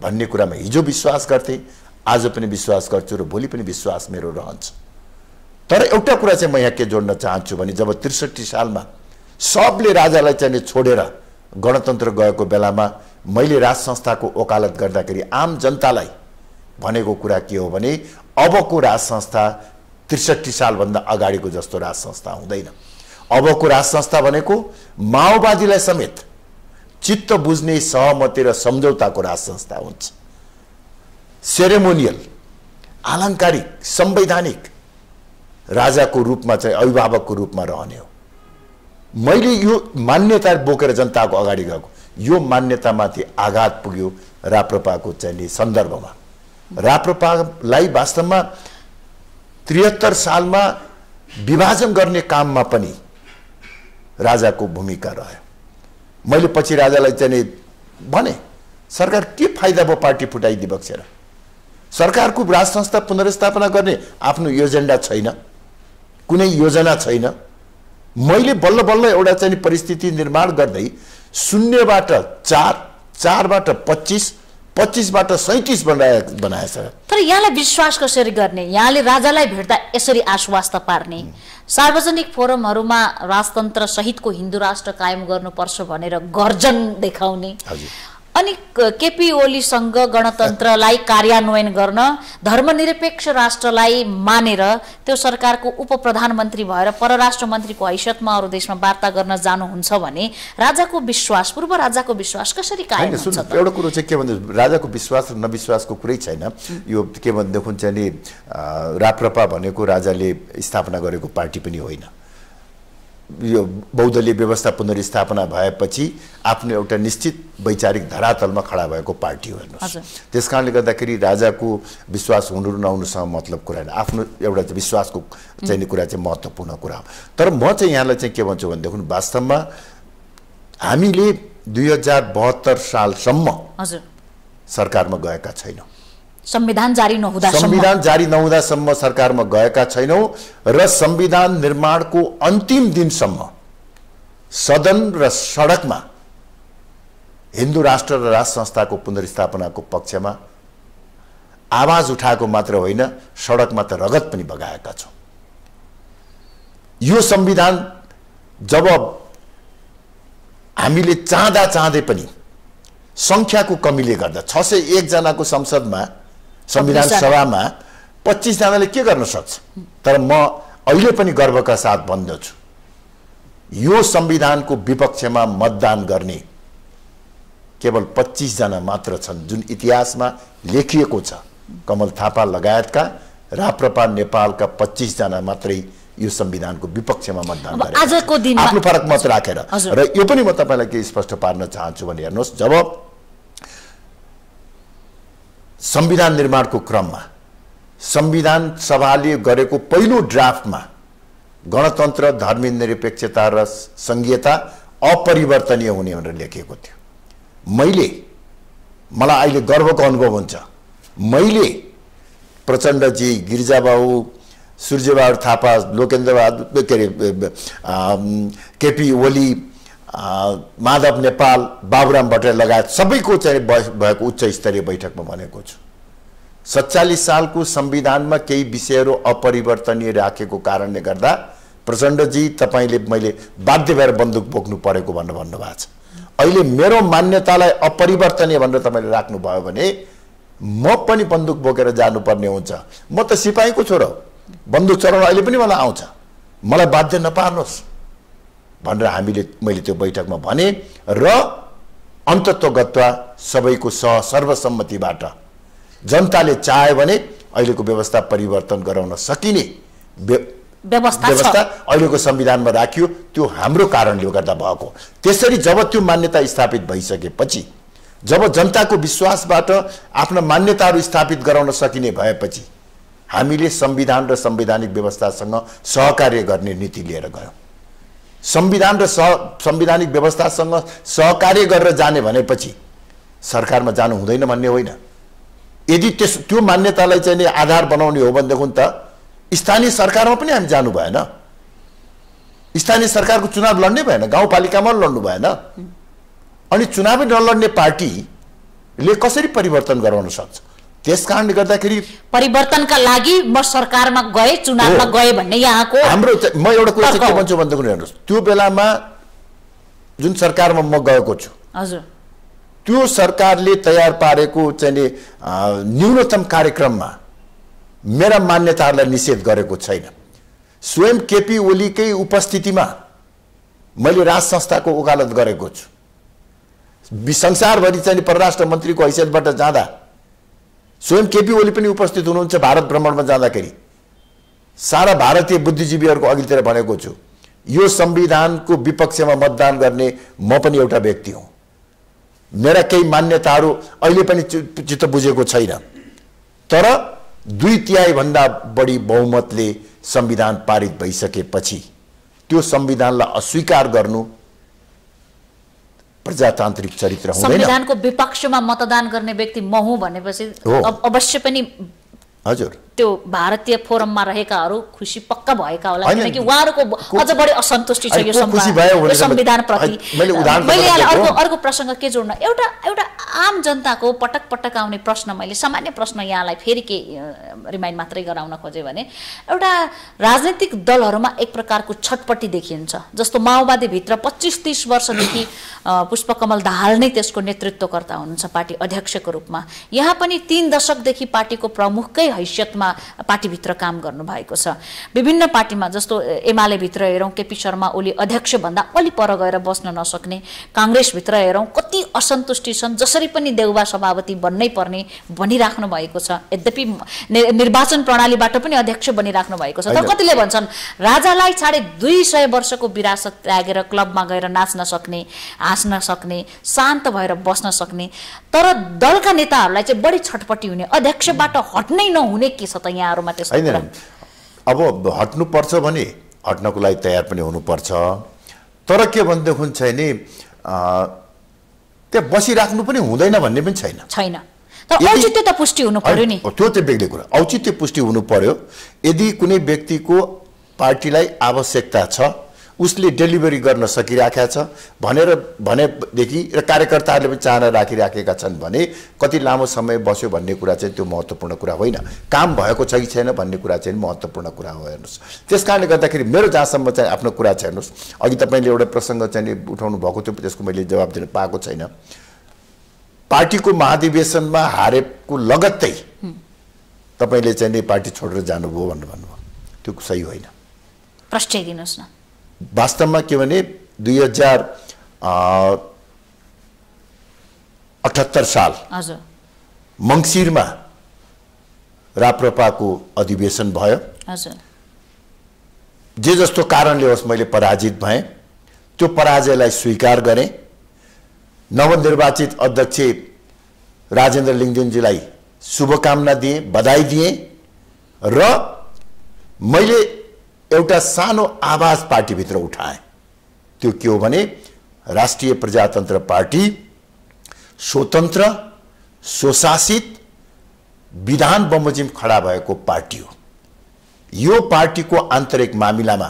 भन्ने कुरामा हिजो विश्वास गर्थे, आज पनि विश्वास गर्छु र भोलि पनि विश्वास मेरो रहन्छ। तर एउटा कुरा चाहिँ म यहाँ के जोड्न चाहन्छु भने, जब त्रिसठी सालमा सबले राजालाई चाहिँ छोडेर गणतन्त्र गएको बेलामा मैले राज संस्थाको ओकालत गर्दाखेरि आम जनतालाई भनेको कुरा के हो भने, अबको राज संस्था त्रिसठी सालभन्दा अगाडिको जस्तो राज संस्था हुँदैन। अबको राज संस्था भनेको माओवादीलाई समेत चित्त बुझ्ने सहमति र सम्झौताको राज संस्था हुन्छ। सेरेमोनियल, आलङ्कारिक, संवैधानिक राजाको रूपमा चाहिँ अभिभावकको रूपमा रहने हो। मैले यो मान्यता बोकेर जनताको अगाडि गएको, यो मान्यतामाथि आघात पुग्यो राप्रपाको चाहिँ सन्दर्भमा। राप्रपालाई वास्तवमा त्रिहत्तर सालमा विभाजन गर्ने काममा पनि राजाको भूमिका रह्यो। मैले पछि राजालाई चाहिँ भने, सरकार के फाइदा भयो पार्टी फुटाइदिबक्सेर, सरकारको राज संस्था पुनर्स्थापना गर्ने आफ्नो योजना छैन, कुनै योजना छैन। मैले बल्ल बल्ल एउटा चाहिँ परिस्थिति निर्माण गर्दै शून्यबाट चार, चारबाट पच्चिस, पच्चीसबाट सैंतीस बनाए बनाएछ। तर यहाँलाई विश्वास कसरी गर्ने? यहाँले राजालाई भेट्दा यसरी आश्वस्त पार्ने, सार्वजनिक फोरमहरूमा राजतन्त्र सहितको हिन्दू राष्ट्र कायम गर्नुपर्छ भनेर गर्जन देखाउने, अनि केपी ओलीसँग गणतन्त्रलाई कार्यान्वयन गर्न धर्मनिरपेक्ष राष्ट्रलाई मानेर त्यो सरकारको उपप्रधानमन्त्री भएर परराष्ट्र मन्त्रीको हैसियतमा अरु देशमा वार्ता गर्न जानुहुन्छ भने राजाको विश्वास पूर्व राजाको विश्वास कसरी कायम हुन्छ त? एउटा कुरा चाहिँ के भन्दा राजाको विश्वास र नविश्वासको कुरै छैन। यो के भन्दै हुन्छ नि राप्रपा भनेको राजाले स्थापना गरेको पार्टी पनि होइन। यो बहुदलीय व्यवस्था पुनर्स्थापना भएपछि आफ्नो एउटा निश्चित वैचारिक धरातलमा खडा भएको पार्टी हो हेर्नुस्। त्यसकारणले गर्दाखेरि राजाको विश्वास हुनु र नहुनुसँग मतलब कुरा हैन, आफ्नो एउटा विश्वासको चाहिँ कुरा चाहिँ महत्त्वपूर्ण कुरा हो। तर म चाहिँ यहाँलाई चाहिँ के भन्छु भन्दा देखुन वास्तवमा हामीले दुई हजार बहत्तर सालसम्म हजुर सरकारमा गएका छैनौं, संविधान जारी नहुँदा संविधान जारी नहुँदासम्म सरकारमा गएका छैनौं र संविधान निर्माणको अन्तिम दिनसम्म सदन र सडकमा हिन्दू राष्ट्र र राष्ट्र संस्थाको पुनर्स्थापनाको पक्षमा आवाज उठाएको मात्र होइन, सडकमा त रगत पनि बगाएका छौं। यो संविधान जब हामीले चाहँदा चाहँदै पनि संख्याको कमीले गर्दा छ सय एक जनाको संसदमा संविधान सभामा पच्चीस जनाले के गर्न सक्छ? तर म अहिले पनि गर्वका साथ भन्दछु, यो संविधानको विपक्षमा मतदान गर्ने केवल पच्चीस जना मात्र छन्, जुन इतिहासमा लेखिएको छ। कमल थापा लगायतका राप्रपा नेपालका पच्चीस जना मात्रै यो संविधानको विपक्षमा मतदान गरे। आजको दिनमा आफ्नो फरक मत राखेर र यो पनि म तपाईलाई के स्पष्ट पार्न चाहन्छु भने हेर्नुस्, जब संविधान निर्माणको क्रममा संविधान सभाले गरेको पहिलो ड्राफ्टमा गणतन्त्र, धर्मनिरपेक्षता र संघीयता अपरिवर्तनीय हुने भनेर लेखिएको थियो। मैले मलाई अहिले गर्वको अनुभव हुन्छ, मैले प्रचण्डजी, गिरिजाबाबु, सूर्यबहादुर थापा, लोकेन्द्रबहादुर के केपी ओली, माधव नेपाल, बाबुराम भट्टराई लगायत सबैको चाहिँ भएको उच्च स्तरीय बैठकमा भनेको छु, सत्तालीस सालको संविधानमा केही विषयहरू अपरिवर्तनीय राखेको कारणले गर्दा प्रचण्डजी तपाईँले मैले बाध्य भएर बन्दुक बोक्नु परेको भनेर भन्नुभएको छ। अहिले मेरो मान्यतालाई अपरिवर्तनीय भनेर तपाईँले राख्नुभयो भने म पनि बन्दुक बोकेर जानुपर्ने हुन्छ। म त सिपाहीको छोरो, बन्दुक चलाउन अहिले पनि मलाई आउँछ, मलाई बाध्य नपार्नुहोस् भनेर हामीले मैले त्यो बैठकमा भने र अन्तत्वगत्वा सबैको सह सर्वसम्मतिबाट जनताले चाह्यो भने अहिलेको व्यवस्था परिवर्तन गराउन सकिने व्यवस्था अहिलेको संविधानमा राखियो। त्यो हाम्रो कारणले गर्दा भएको। त्यसरी जब त्यो मान्यता स्थापित भइसकेपछि, जब जनताको विश्वासबाट आफ्ना मान्यताहरू स्थापित गराउन सकिने भएपछि हामीले संविधान र संवैधानिक व्यवस्थासँग सहकार्य गर्ने नीति लिएर गयौं। संविधान र संवैधानिक व्यवस्थासँग सहकार्य गरेर जाने भनेपछि सरकारमा जानु हुँदैन भन्ने होइन। यदि त्यस त्यो मान्यतालाई चाहिँ आधार बनाउने हो भनेदेखि त स्थानीय सरकारमा पनि हामी जानु भएन, स्थानीय सरकारको चुनाव लड्ने भएन, गाउँपालिकामा लड्नु भएन। अनि चुनावै नलड्ने पार्टीले कसरी परिवर्तन गराउन सक्छ? त्यसकारणले गर्दाखेरि परिवर्तनका लागि म सरकारमा गए, चुनावमा गए भन्ने यहाँको हाम्रो म एउटा कुरा चाहिँ के भन्छु भन्दाखेरि हेर्नुस्, त्यो बेलामा जुन सरकारमा म गएको छु हजुर त्यो सरकारले तयार पारेको चाहिँ न्यूनतम कार्यक्रममा मेरा मान्यताहरूलाई निषेध गरेको छैन। स्वयं केपी ओलीकै उपस्थितिमा मैले राज संस्थाको वकालत गरेको छु। संसारभरि चाहिँ परराष्ट्र मन्त्रीको हैसियतबाट जाँदा स्वयं केपी ओली पनि उपस्थित हुनुहुन्छ। भारत भ्रमणमा जाँदाखेरि सारा भारतीय बुद्धिजीवीहरूको अघिल्तिर भनेको छु, यो संविधानको विपक्षमा मतदान गर्ने म पनि एउटा व्यक्ति हुँ, मेरा केही मान्यताहरू अहिले पनि चित्त बुझेको छैन, तर दुई तिहाई भन्दा बढी बहुमतले संविधान पारित भइसकेपछि त्यो संविधानलाई अस्वीकार गर्नु प्रजातान्त्रिक चरित्र हुँदैन। संविधानको विपक्षमा मतदान गर्ने व्यक्ति म हुँ भनेपछि अवश्य पनि हजुर त्यो भारतीय फोरममा रहेकाहरु खुशी पक्का भएका होला किनकि उहाँहरुको अझ बढी असन्तुष्टि छ यो संविधान प्रति। मैले अर्को अर्को प्रसंग के जोड्न एउटा एउटा आम जनताको पटक पटक आउने प्रश्न मैले सामान्य प्रश्न यहाँलाई फेरि के रिमाइन्ड मात्रै गराउन खोजे भने एउटा राजनीतिक दलहरुमा एक प्रकारको छटपटी देखिन्छ जस्तो माओवादी भित्र पच्चीस तीस वर्षदेखि पुष्पकमल दाहाल नै त्यसको नेतृत्वकर्ता हुनुहुन्छ पार्टी अध्यक्षको रूपमा। यहाँ पनि तीन दशकदेखि पार्टीको प्रमुखकै हैसियतमा पार्टी भित्र काम गर्नु भएको छ। विभिन्न पार्टीमा जस्तो एमाले भित्र हेरौं केपी शर्मा ओली अध्यक्ष भन्दा अलि पर गएर बस्न नसक्ने, कांग्रेस भित्र हेरौं कति असन्तुष्टि छन् जसरी पनि देउबा सभापति बन्नै पर्ने बनिराख्नु भएको छ यद्यपि निर्वाचन प्रणालीबाट पनि अध्यक्ष बनिराख्नु भएको छ। तर कतिले भन्छन् राजालाई साढे दुई सय वर्षको विरासत त्यागेर क्लबमा गएर नाच्न सक्ने, हाँस्न सक्ने, शान्त भएर बस्न सक्ने तर दलका नेताहरूलाई चाहिँ बढी छटपटी हुने अध्यक्षबाट हट्नै नहुने के छ त यहाँहरुमा त्यस्तो कुरा? अब हट्नु पर्छ भने हट्नको लागि तयार पनि हुनु पर्छ तर के भन्दैखुन छैन त्यो बसिराख्नु पनि हुँदैन भन्ने पनि छैन छैन तर औचित्य त पुष्टि हुनु पर्यो नि। त्यो चाहिँ बेग्लै कुरा औचित्य पुष्टि हुनु पर्यो। यदि कुनै व्यक्तिको पार्टीलाई आवश्यकता छ उसले डेलिभरी गर्न सकिराखेको छ भनेर भनेदेखि र कार्यकर्ताहरूले पनि चाहना राखिराखेका छन् भने कति लामो समय बस्यो भन्ने कुरा चाहिँ त्यो महत्त्वपूर्ण कुरा होइन, काम भएको छ कि छैन भन्ने कुरा चाहिँ महत्त्वपूर्ण कुरा हो। हेर्नुहोस् त्यसकारणले गर्दाखेरि मेरो जहाँसम्म चाहिँ आफ्नो कुरा चाहिँ हेर्नुहोस् अघि तपाईँले एउटा प्रसङ्ग चाहिँ उठाउनु भएको थियो त्यसको मैले जवाब दिन पाएको छैन। पार्टीको महाधिवेशनमा हारेको लगत्तै तपाईँले चाहिँ पार्टी छोडेर जानुभयो भनेर भन्नुभयो त्यो सही होइन। प्रष्टाइदिनुहोस् न वास्तवमा के भने दुई हजार अठहत्तर साल मंसिरमा राप्रपाको अधिवेशन भयो। जे जस्तो कारणले होस् मैले पराजित भएँ त्यो पराजयलाई स्वीकार गरेँ। नवनिर्वाचित अध्यक्ष राजेन्द्र लिङ्गदेनजीलाई शुभकामना दिए, बधाई दिए र मैले एउटा सानो आवाज पार्टी भित्र उठाए त्यो के हो भने राष्ट्रिय प्रजातन्त्र पार्टी स्वतन्त्र स्वशासित विधान बमोजिम खडा भएको पार्टी हो। यो पार्टीको आन्तरिक मामिलामा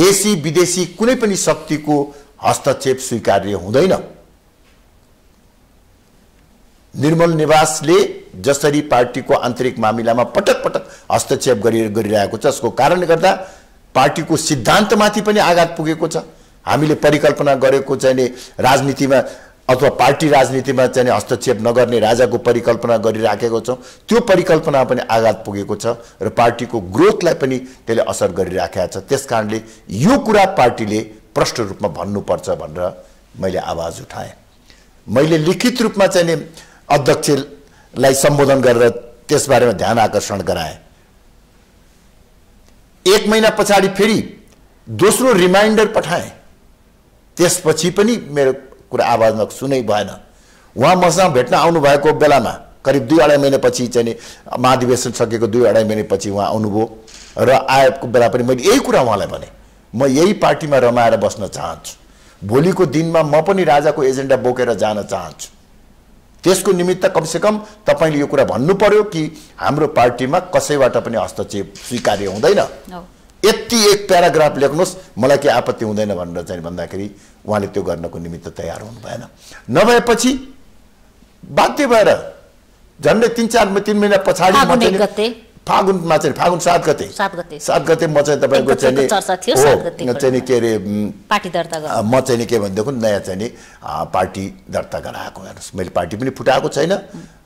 देशी विदेशी कुनै पनि शक्तिको हस्तक्षेप स्वीकार्य हुँदैन। निर्मल निवासले जसरी पार्टीको आन्तरिक मामिलामा पटक पटक हस्तक्षेप गरिरहेको छ त्यसको कारणले गर्दा पार्टीको सिद्धान्तमाथि पनि आघात पुगेको छ। हामीले परिकल्पना गरेको चाहिँ राजनीतिमा अथवा पार्टी राजनीतिमा चाहिँ हस्तक्षेप नगर्ने राजाको परिकल्पना गरिराखेको छौँ त्यो परिकल्पना पनि आघात पुगेको छ र पार्टीको ग्रोथलाई पनि त्यसले असर गरिराखेको छ। त्यसकारणले यो कुरा पार्टीले प्रष्ट रूपमा भन्नुपर्छ भनेर मैले आवाज उठाएँ। मैले लिखित रूपमा चाहिँ अध्यक्षलाई सम्बोधन गरेर त्यसबारेमा ध्यान आकर्षण गराए। एक महिना पछाडि फेरि दोस्रो रिमाइन्डर पठाएँ त्यसपछि पनि मेरो कुरा आवाज नसुनै भएन। उहाँ मसँग भेट्न आउनुभएको बेलामा करिब दुई अढाई महिनापछि चाहिँ महाधिवेशन सकेको दुई अढाई महिनापछि उहाँ आउनुभयो र आएको बेला पनि मैले यही कुरा उहाँलाई भने म यही पार्टीमा रमाएर बस्न चाहन्छु, भोलिको दिनमा म पनि राजाको एजेन्डा बोकेर जान चाहन्छु, त्यसको निमित्त कमसेकम तपाईले यो कुरा भन्नु पर्यो कि हाम्रो पार्टीमा कसैबाट पनि हस्तक्षेप स्वीकार्य हुँदैन। यति एक प्याराग्राफ लेख्नुहोस् मलाई के आपत्ति हुँदैन भनेर चाहिँ भन्दाखेरि उहाँले त्यो गर्नको निमित्त तयार हुनु भएन। नभएपछि बाध्य भएर झन्डै तीन चार तीन महिना पछाडि फागुनमा चाहिँ फागुन सात गते सात गते सात गते म चाहिँ तपाईको चाहिँ चर्चा थियो सात गते म चाहिँ के रे पार्टी दर्ता गरे म चाहिँ के भन्दै कुन नयाँ चाहिँ पार्टी दर्ता गराएको। हेर्नुस् मैले पार्टी पनि फुटाएको छैन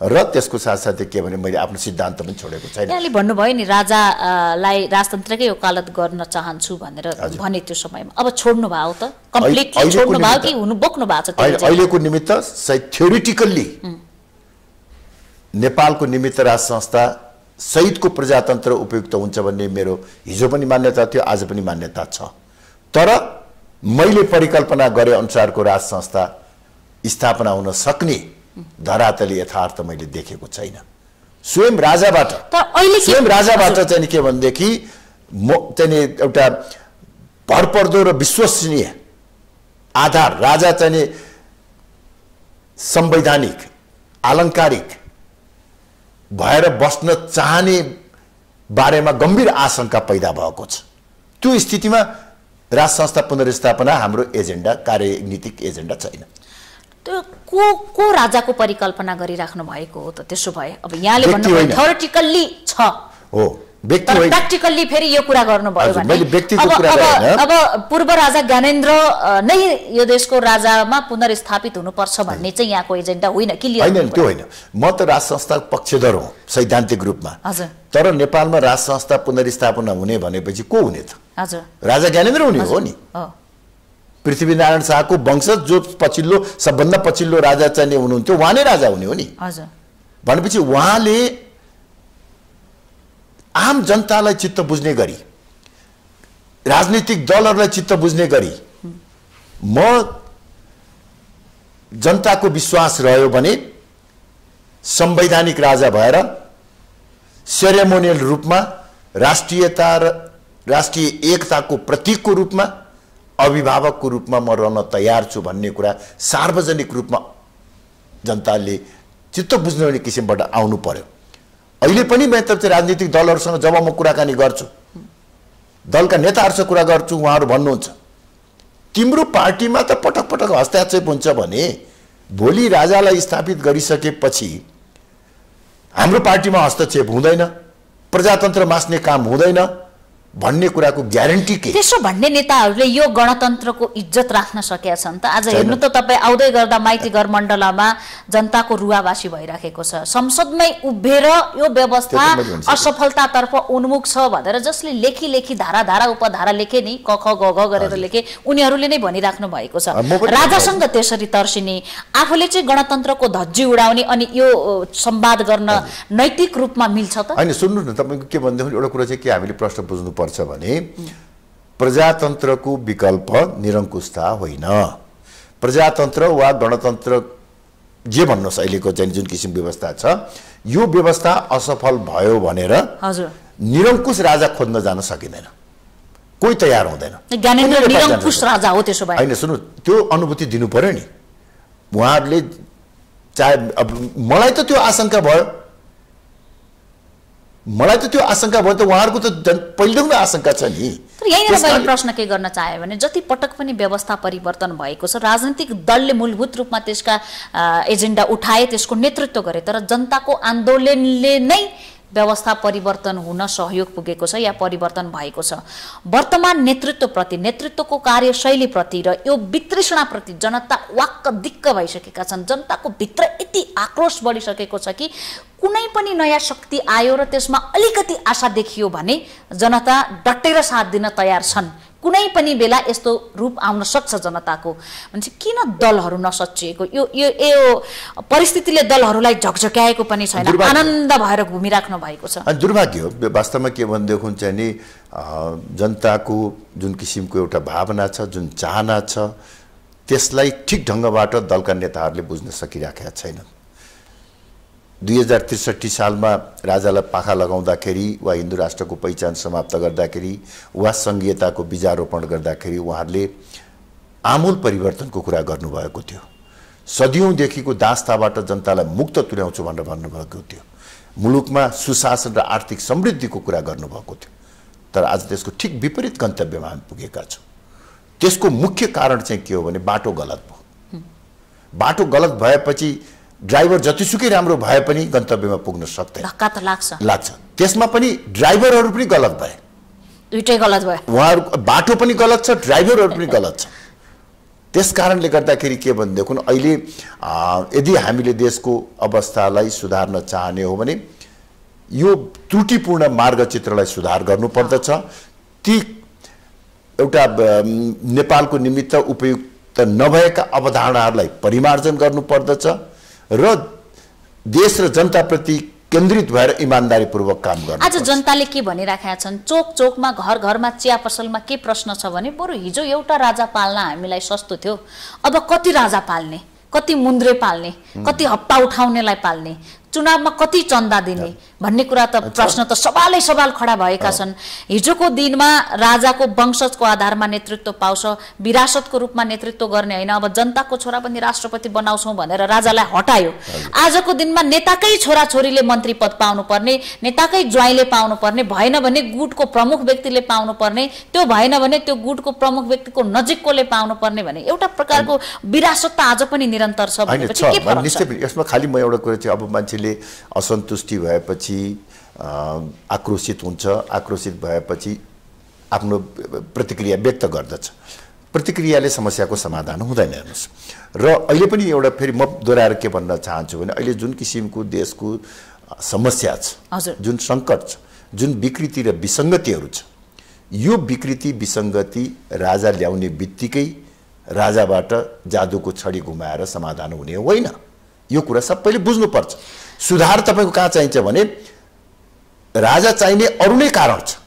र त्यसको साथसाथै के भने मैले आफ्नो सिद्धान्त पनि छोडेको छैन। यहाँले भन्नुभयो नि राजालाई राजतन्त्रकै वकालत गर्न चाहन्छु भनेर भने त्यो समयमा अब छोड्नु भयो त कम्प्लिटली छोड्नु भयो कि हुनु बोक्नु भएको छ? अहिलेको निमित्त थ्योरिटिकल्ली नेपालको निमित्त राज संस्था सहितको प्रजातन्त्र उपयुक्त हुन्छ भन्ने मेरो हिजो पनि मान्यता थियो आज पनि मान्यता छ। तर मैले परिकल्पना गरे अनुसारको राज संस्था स्थापना हुन सक्ने धरातली यथार्थ मैले देखेको छैन। स्वयं राजाबाट स्वयं राजाबाट चाहिँ के भनेदेखि म चाहिँ एउटा भरपर्दो र विश्वसनीय आधार राजा चाहिँ संवैधानिक आलङ्कारिक भएर बस्न चाहने बारेमा गम्भीर आशंका पैदा भएको छ। त्यो स्थितिमा राज संस्था पुनर्स्थापना हाम्रो एजेन्डा, कार्यनीतिक एजेन्डा छैन। त्यो को को राजाको परिकल्पना गरिराख्नु भएको हो त? त्यसो भए अब यहाँले भन्नुभयो थ्योरेटिकल्ली छ, हो व्यक्ति होइन, प्र्याक्टिकल्ली फेरि यो कुरा गर्नुभयो भने मैले व्यक्तिको कुरा गरेन। अब पूर्व राजा ज्ञानेन्द्र नै यो देशको राजामा पुनर्स्थापित हुनुपर्छ भन्ने चाहिँ यहाँको एजेन्डा होइन कि? होइन, त्यो होइन। म त राज संस्था पक्षधर हो सैद्धान्तिक रूपमा, तर नेपालमा राज संस्था पुनर्स्थापना हुने भनेपछि को हुने त? हजुर, राजा ज्ञानेन्द्र हुने हो नि। पृथ्वीनारायण शाहको वंशज जो पछिल्लो सबभन्दा पछिल्लो राजा चाहिँ हुनुहुन्थ्यो, उहाँ नै राजा हुने हो नि। हजुर, भनेपछि उहाँले आम जनतालाई चित्त बुझ्ने गरी, राजनीतिक दलहरूलाई चित्त बुझ्ने गरी म जनताको विश्वास रह्यो भने संवैधानिक राजा भएर सेरेमोनियल रूपमा राष्ट्रियता र राष्ट्रिय एकताको प्रतीकको रूपमा, अभिभावकको रूपमा म रहन तयार छु भन्ने कुरा सार्वजनिक रूपमा जनताले चित्त बुझ्ने हुने किसिमबाट आउनु पर्यो। अहिले पनि म त राजनीतिक दलहरुसँग जब म कुराकानी गर्छु, दलका नेताहरुसँग कुरा गर्छु, उहाँहरु भन्नुहुन्छ तिम्रो पार्टीमा त पटक पटक हस्तक्षेप हुन्छ भने भोलि राजालाई स्थापित गरिसकेपछि हाम्रो पार्टीमा हस्तक्षेप हुँदैन, प्रजातन्त्र मास्ने काम हुँदैन भन्ने कुराको ग्यारेन्टी के? त्यसो भन्ने नेताहरूले यो गणतन्त्रको इज्जत राख्न सकेका छन् त? आज हेर्नु त, तपाई आउँदै गर्दा माइतीघर मण्डलमा जनताको रुवावासी भइराखेको छ। संसदमै उभिएर यो व्यवस्था असफलतातर्फ उन्मुख छ भनेर जसले लेखी लेखी धारा धारा उपधारा लेखे नि, क ख ग घ गरेर लेखे, उनीहरूले नै भनिराख्नु भएको छ। राजासँग त्यसरी तर्सिने, आफूले चाहिँ गणतन्त्रको धज्जी उडाउने अनि यो संवाद गर्न नैतिक रूपमा मिल्छ त? हैन, सुन्नु न, तपाईको के भन्दै हुनुहुन्छ एउटा कुरा चाहिँ के हामीले प्रश्न बुझ्नु भने प्रजातन्त्रको विकल्प निरंकुशता होइन। प्रजातन्त्र वा गणतन्त्र जे भन्नुहोस्, अहिलेको जुन किसिम व्यवस्था छ यो व्यवस्था असफल भयो भनेर निरंकुश राजा खोज्न जान सकिँदैन, कोही तयार हुँदैन। ज्ञानेन्द्र निरंकुश राजा हो त्यसो भए? हैन, सुन्नु, त्यो अनुभूति दिनु पर्यो नि उहाँहरूले। चाहे मलाई त त्यो आशंका भयो, मलाई त त्यो आशंका भयो त उहाँहरूको त पहिलेदेखि नै आशंका छ नि। तर यहीँनिर मैले प्रश्न के गर्न चाहे भने जति पटक पनि व्यवस्था परिवर्तन भएको छ, राजनीतिक दलले मूलभूत रूपमा त्यसका एजेन्डा उठाए, त्यसको नेतृत्व गरे, तर जनताको आन्दोलनले नै व्यवस्था परिवर्तन हुन सहयोग पुगेको छ या परिवर्तन भएको छ। वर्तमान नेतृत्वप्रति, नेतृत्वको कार्यशैलीप्रति र यो वितृष्णाप्रति जनता वाक्क दिक्क भइसकेका छन्। जनताको भित्र यति आक्रोश बढिसकेको छ कि कुनै पनि नयाँ शक्ति आयो र त्यसमा अलिकति आशा देखियो भने जनता डटेर साथ दिन तयार छन्। कुनै पनि बेला यस्तो रूप आउन सक्छ जनताको, भन्छ किन दलहरू नसच्चिएको? यो यो यो परिस्थितिले दलहरूलाई झकझक्याएको पनि छैन, आनन्द भएर घुमिराख्नु भएको छ। दुर्भाग्य हो वास्तवमा। के भन्दै हुन्छ नि, जनताको जुन किसिमको एउटा भावना छ, जुन चाहना छ, त्यसलाई ठिक ढङ्गबाट दलका नेताहरूले बुझ्न सकिराखेका छैनन्। दुई हजार त्रिसठी सालमा राजालाई पाखा लगाउँदाखेरि वा हिन्दू राष्ट्रको पहिचान समाप्त गर्दाखेरि वा सङ्घीयताको बीजारोपण गर्दाखेरि उहाँहरूले आमूल परिवर्तनको कुरा गर्नुभएको थियो। सदियौँदेखिको दासताबाट जनतालाई मुक्त तुल्याउँछु भनेर भन्नुभएको थियो। मुलुकमा सुशासन र आर्थिक समृद्धिको कुरा गर्नुभएको थियो, तर आज त्यसको ठिक विपरीत गन्तव्यमा हामी पुगेका छौँ। त्यसको मुख्य कारण चाहिँ के हो भने बाटो गलत भयो। बाटो गलत भएपछि ड्राइभर जतिसुकै राम्रो भए पनि गन्तव्यमा पुग्न सक्दैन, धक्का त लाग्छ लाग्छ त्यसमा पनि ड्राइभरहरू पनि गलत भए, दुईटै गलत भए। उहाँहरूको बाटो पनि गलत छ, ड्राइभरहरू पनि गलत छ। त्यस कारणले गर्दाखेरि के भनेदेखि अहिले यदि हामीले देशको अवस्थालाई सुधार्न चाहने हो भने यो त्रुटिपूर्ण मार्गचित्रलाई सुधार गर्नुपर्दछ। ती एउटा नेपालको निमित्त उपयुक्त नभएका अवधारणाहरूलाई परिमार्जन गर्नुपर्दछ र देश र जनताप्रति केन्द्रित भएर इमानदारीपूर्वक काम गर्नु। आज जनताले के भनिराखेका छन्? चोक चोकमा, घर घरमा, चिया पसलमा के प्रश्न छ भने बरु हिजो एउटा राजा पाल्न हामीलाई सस्तो थियो, अब कति राजा पाल्ने, कति मुन्द्रे पाल्ने, कति हप्ता उठाउनेलाई पाल्ने, चुनावमा कति चन्दा दिने, भन्ने कुरा त प्रश्न त सवालै सवाल खडा भएका छन्। हिजोको दिनमा राजाको वंशजको आधारमा नेतृत्व पाउँछ, विरासतको रूपमा नेतृत्व गर्ने हैन। अब जनताको छोरा पनि राष्ट्रपति बनाउँछौं भनेर राजालाई हटायो। आजको दिनमा नेताकै छोराछोरीले मन्त्री पद पाउनु पर्ने, नेताकै ज्वाइँले पाउनु पर्ने, भएन भने गुटको प्रमुख व्यक्तिले पाउनु पर्ने, त्यो भएन भने त्यो गुटको प्रमुख व्यक्तिको नजिककोले पाउनु पर्ने भने एउटा प्रकारको विरासत त आज पनि निरन्तर छ भनेपछि के फरक छ? यसमा खाली म एउटा कुरा चाहिँ अब मान्छेले असन्तुष्टि भएपछि आक्रोशित हुन्छ, आक्रोशित भएपछि आफ्नो प्रतिक्रिया व्यक्त गर्दछ, प्रतिक्रियाले समस्याको समाधान हुँदैन। हेर्नुस्, र अहिले पनि एउटा फेरि म दोहोऱ्याएर के भन्न चाहन्छु भने अहिले जुन किसिमको देशको समस्या छ, जुन सङ्कट छ, जुन विकृति र विसङ्गतिहरू छ, यो विकृति विसङ्गति राजा ल्याउने बित्तिकै राजाबाट जादुको छडी घुमाएर समाधान हुने होइन। यो कुरा सबैले बुझ्नुपर्छ। सुधार तपाईँको कहाँ चाहिन्छ भने राजा चाहिने अरू नै कारण छ।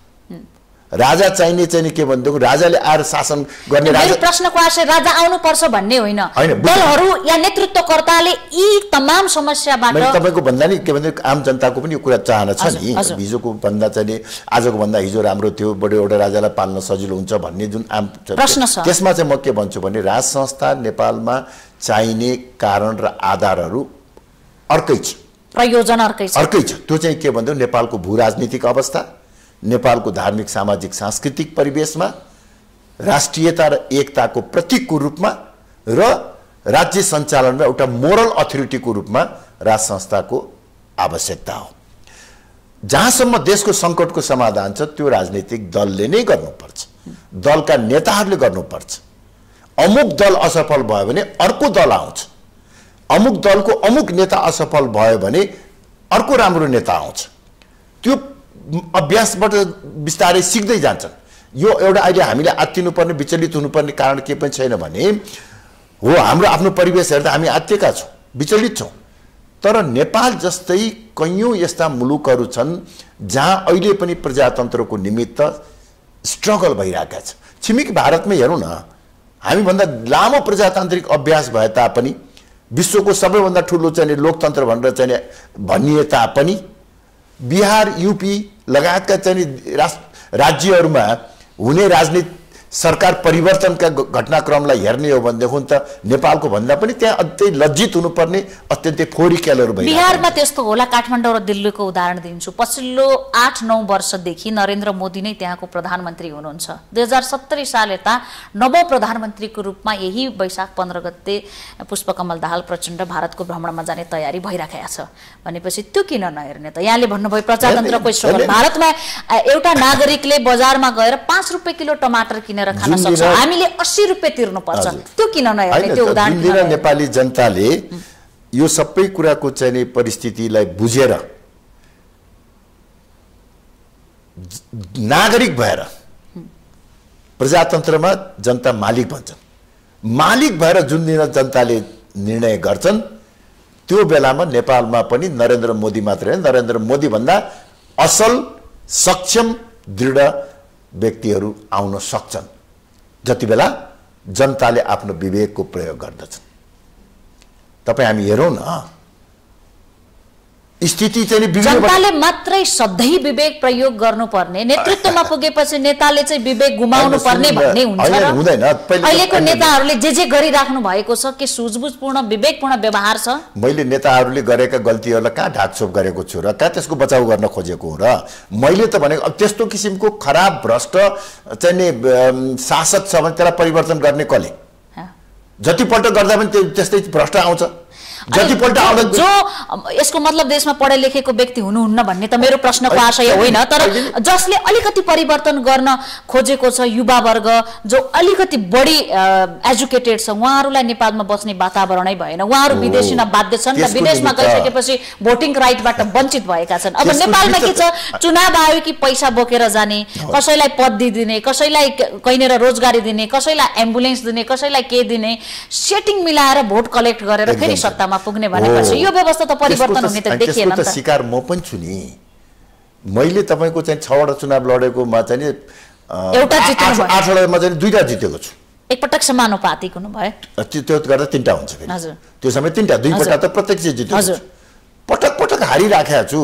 राजा चाहिने चाहिँ के भन्दैको राजाले आएर शासन गर्ने राजा प्रश्नको आशय राजा आउनु पर्छ भन्ने होइन। दलहरू या नेतृत्वकर्ताले यी तमाम समस्याबाट मैले तपाईको भन्दा नि के भन्दै आम जनताको पनि यो कुरा चाहना छ नि। हिजोको भन्दा चाहिँ आजको भन्दा हिजो राम्रो थियो, बडो एउटा राजालाई पाल्न सजिलो हुन्छ भन्ने जुन आम प्रश्न छ, त्यसमा चाहिँ म के भन्छु भने राज संस्था नेपालमा चाहिने कारण र आधारहरू अर्कै छ, प्रयोजन अर्कै छ अर्कै छ त्यो चाहिँ के भन्दै नेपालको भूराजनीतिक अवस्था, नेपालको धार्मिक सामाजिक सांस्कृतिक परिवेशमा राष्ट्रियता र एकताको प्रतीकको रूपमा र राज्य सञ्चालनमा एउटा मोरल अथोरिटीको रूपमा राज संस्थाको आवश्यकता हो। जहाँसम्म देशको सङ्कटको समाधान छ त्यो राजनीतिक दलले नै गर्नुपर्छ, दलका नेताहरूले गर्नुपर्छ। अमुक दल असफल भयो भने अर्को दल आउँछ, अमुक दलको अमुक नेता असफल भयो भने अर्को राम्रो नेता आउँछ। त्यो अभ्यासबाट बिस्तारै सिक्दै जान्छन्। यो एउटा अहिले हामीले आत्तिनुपर्ने विचलित हुनुपर्ने कारण के पनि छैन भने हो, हाम्रो आफ्नो परिवेश हेर्दा हामी आत्तिएका छौँ, विचलित छौँ। तर नेपाल जस्तै कैयौँ यस्ता मुलुकहरू छन् जहाँ अहिले पनि प्रजातन्त्रको निमित्त स्ट्रगल भइरहेका छ। छिमेकी भारतमै हेरौँ न, हामीभन्दा लामो प्रजातान्त्रिक अभ्यास भए तापनि, विश्वको सबैभन्दा ठुलो चाहिँ लोकतन्त्र भनेर चाहिँ भनिए तापनि बिहार यूपी लगायतका चाहिँ राष्ट्र राज्यहरूमा हुने राजनीति सरकार परिवर्तनका घटनाक्रमलाई हेर्ने हो भनेदेखि त नेपालको भन्दा पनि त्यहाँ अत्यन्तै लज्जित हुनुपर्ने अत्यन्तै फोहोरी खेलहरू भइरहेको छ। बिहारमा त्यस्तो होला। काठमाडौँ र दिल्लीको उदाहरण दिन्छु। पछिल्लो आठ नौ वर्षदेखि नरेन्द्र मोदी नै त्यहाँको प्रधानमन्त्री हुनुहुन्छ। दुई हजार सत्तरी साल यता नवौं प्रधानमन्त्रीको रूपमा यही वैशाख पन्ध्र गते पुष्पकमल दाहाल प्रचण्ड भारतको भ्रमणमा जाने तयारी भइराखेका छ भनेपछि त्यो किन नहेर्ने त? यहाँले भन्नुभयो प्रजातन्त्रको स्ट्रगल। भारतमा एउटा नागरिकले बजारमा गएर पाँच रुपियाँ किलो टमाटर र खान सक्छ, हामीले अस्सी रुपैयाँ तिर्नु पर्छ, त्यो किन नहेर्ने? त्यो उदाहरण दिएर नेपाली जनताले यो सबै कुराको चाहिँ परिस्थितिलाई बुझेर नागरिक भएर प्रजातन्त्रमा जनता मालिक भन्छन्, मालिक भएर जुन दिन जनताले निर्णय गर्छन् त्यो बेलामा नेपालमा पनि नरेन्द्र मोदी मात्रै होइन, नरेन्द्र मोदी भन्दा असल सक्षम दृढ व्यक्तिहरू आउन सक्छन् जति बेला जनताले आफ्नो विवेकको प्रयोग गर्दछन्। तपाईँ हामी हेरौँ न, स्थिति चाहिँ जनताले मात्रै सधैँ विवेक प्रयोग गर्नुपर्ने, नेतृत्वमा पुगेपछि नेताले चाहिँ विवेक गुमाउनु पर्ने भन्ने हुँदैन। अहिलेको नेताहरूले जे जे गरिराख्नु भएको छ के सुझबुझपूर्ण विवेकपूर्ण व्यवहार छ? मैले नेताहरूले गरेका गल्तीहरूलाई कहाँ ढाकछोप गरेको छु र कहाँ त्यसको बचाउ गर्न खोजेको हो र? मैले त भनेको अब त्यस्तो किसिमको खराब भ्रष्ट चाहिँ शासक छ भने त्यसलाई परिवर्तन गर्ने कसले? जतिपल्ट गर्दा पनि त्यस्तै भ्रष्ट आउँछ। जो यसको मतलब देशमा पढे लेखेको व्यक्ति हुनुहुन्न भन्ने त मेरो प्रश्नको आशय होइन, तर जसले अलिकति परिवर्तन गर्न खोजेको छ, युवा वर्ग जो अलिकति बढी एजुकेटेड छ उहाँहरूलाई नेपालमा बस्ने वातावरणै भएन। उहाँहरू विदेशी न बाध्य छन्, विदेशमा गइसकेपछि भोटिङ राइटबाट वञ्चित भएका छन्। अब नेपालमा के छ? चुनाव आयो कि पैसा बोकेर जाने, कसैलाई पद दिदिने, कसैलाई कहीँनिर रोजगारी दिने, कसैलाई एम्बुलेन्स दिने, कसैलाई के दिने, सेटिङ मिलाएर भोट कलेक्ट गरेर फेरि सत्तामा पुग्ने भनेपछि यो व्यवस्था त परिवर्तन हुने त देखिएन नि त। शिकार म पनि छु नि। मैले तपाईको चाहिँ छवटा चुनाव लडेकोमा चाहिँ एउटा जितेको, आठवटामा चाहिँ दुईटा जितेको छु। एकपटक समानुपातिक हुनु भयो, त्यो गर्दा तीनटा हुन्छ फेरि। हजुर, त्यो समय तीनटा दुईपटक त प्रत्यक्ष जितेको छु, पटक पटक हारिराखेको छु।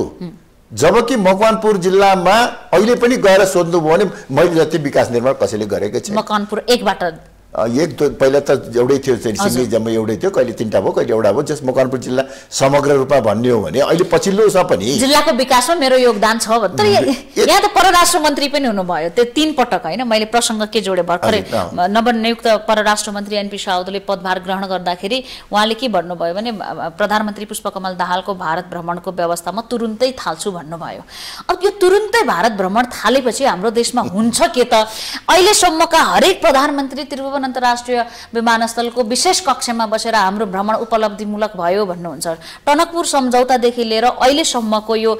जबकि मकवानपुर जिल्लामा अहिले पनि गएर सोध्नु भयो भने मैले जति विकास निर्माण कसैले गरेकै छैन। मकवानपुर एकबाट एक पहिला त एउटै थियो, सिङ्गी जम्मै एउटै थियो, कहिले तीनटा भयो कहिले एउटा भयो। जस मकवानपुर जिल्ला समग्र रूपमा भन्ने हो भने अहिले पछिल्लो छ पनि जिल्लाको विकासमा मेरो योगदान छ भन्दै यहाँ त परराष्ट्र मन्त्री पनि हुनुभयो त्यो तीन पटक हैन। मैले प्रसंग के जोडे भर्खरै नवनियुक्त परराष्ट्र मन्त्री एनपी साउदले पदभार ग्रहण गर्दाखेरि उहाँले के भन्नुभयो भने प्रधानमन्त्री पुष्पकमल दाहालको भारत भ्रमणको व्यवस्था म तुरुन्तै थाल्छु भन्नुभयो। अब यो तुरुन्तै भारत भ्रमण थालेपछि हाम्रो देशमा हुन्छ के त? अहिले सम्मका हरेक प्रधानमन्त्री त्रिभुवन अन्तर्राष्ट्रिय विमानस्थलको विशेष कक्षमा बसेर हाम्रो भ्रमण उपलब्धिमूलक भयो भन्नुहुन्छ। टनकपुर सम्झौतादेखि लिएर अहिलेसम्मको यो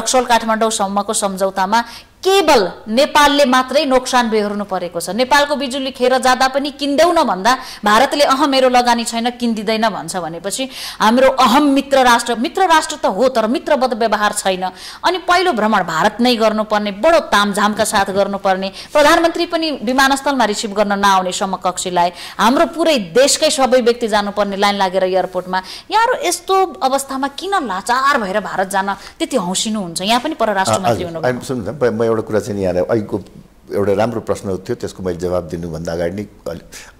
रक्सोल काठमाडौँसम्मको सम्झौतामा केवल नेपालले मात्रै नोक्सान बेहोर्नु परेको छ। नेपालको बिजुली खेर जाँदा पनि किन्दौ न भन्दा भारतले अह मेरो लगानी छैन किन्दिदैन भन्छ भनेपछि हाम्रो अहम मित्र राष्ट्र, मित्र राष्ट्र त हो तर मित्रवत व्यवहार छैन। अनि पहिलो भ्रमण भारत नै गर्नुपर्ने, बडो तामझामका साथ गर्नुपर्ने, प्रधानमन्त्री पनि विमानस्थलमा रिसिभ गर्न नआउने समकक्षीलाई, हाम्रो पुरै देशकै सबै व्यक्ति जानुपर्ने लाइन लागेर एयरपोर्टमा। यहाँहरू यस्तो अवस्थामा किन लाचार भएर भारत जान त्यति हौसिनु हुन्छ? यहाँ पनि परराष्ट्र मन्त्री हुनुभयो। एउटा कुरा चाहिँ यहाँ अहिलेको एउटा राम्रो प्रश्न थियो, त्यसको मैले जवाब दिनुभन्दा अगाडि नै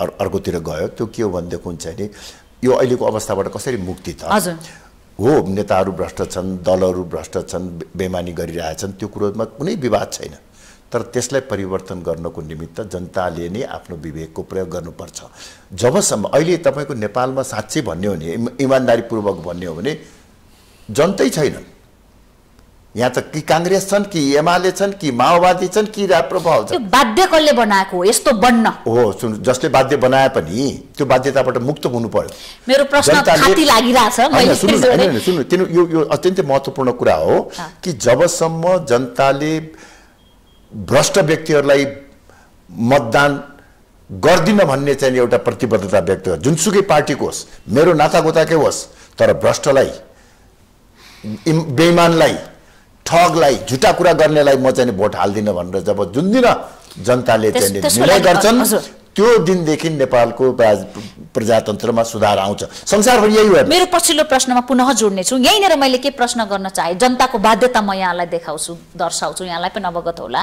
अर्कोतिर गयो। त्यो के हो भनेदेखि हुन्छ नि यो अहिलेको अवस्थाबाट कसरी मुक्ति त हो? नेताहरू भ्रष्ट छन्, दलहरू भ्रष्ट छन्, बेमानी गरिरहेछन्, त्यो कुरोमा कुनै विवाद छैन। तर त्यसलाई परिवर्तन गर्नको निमित्त जनताले नै आफ्नो विवेकको प्रयोग गर्नुपर्छ। जबसम्म अहिले तपाईँको नेपालमा साँच्चै भन्ने हो भने, इमान्दारीपूर्वक भन्ने हो भने जनतै छैनन्। यहाँ त कि कांग्रेस छन् कि एमाले छन् कि माओवादी छन् कि राप्रपाल छन्। त्यो बाध्य कसले बनाएको हो यस्तो बन्न? हो सुन, जसले बाध्य बनाए पनि त्यो बाध्यताबाट मुक्त हुनु पर्यो। मेरो प्रश्न खाती लागिराछ। मैले सुन्नु सुन्नु तिम्रो यो यो अत्यन्तै महत्त्वपूर्ण कुरा हो कि जबसम्म जनताले भ्रष्ट व्यक्तिहरूलाई मतदान गर्दिन भन्ने चाहिँ एउटा प्रतिबद्धता व्यक्त गर्छ, जुनसुकै पार्टीको होस्, मेरो नातागोताकै होस्, तर भ्रष्टलाई, बेइमानलाई, ठगलाई, झुटा कुरा गर्नेलाई म चाहिँ भोट हाल्दिनँ भनेर जब जुन दिन जनताले चाहिँ निर्णय गर्छन् त्यो दिनदेखि नेपालको प्रजातन्त्रमा सुधार आउँछ। संसारभरि यही हो। मेरो पछिल्लो प्रश्नमा पुनः जोड्नेछु, यहीँनिर मैले के प्रश्न गर्न चाहे जनताको बाध्यता म यहाँलाई देखाउँछु, दर्शाउँछु, यहाँलाई पनि अवगत होला।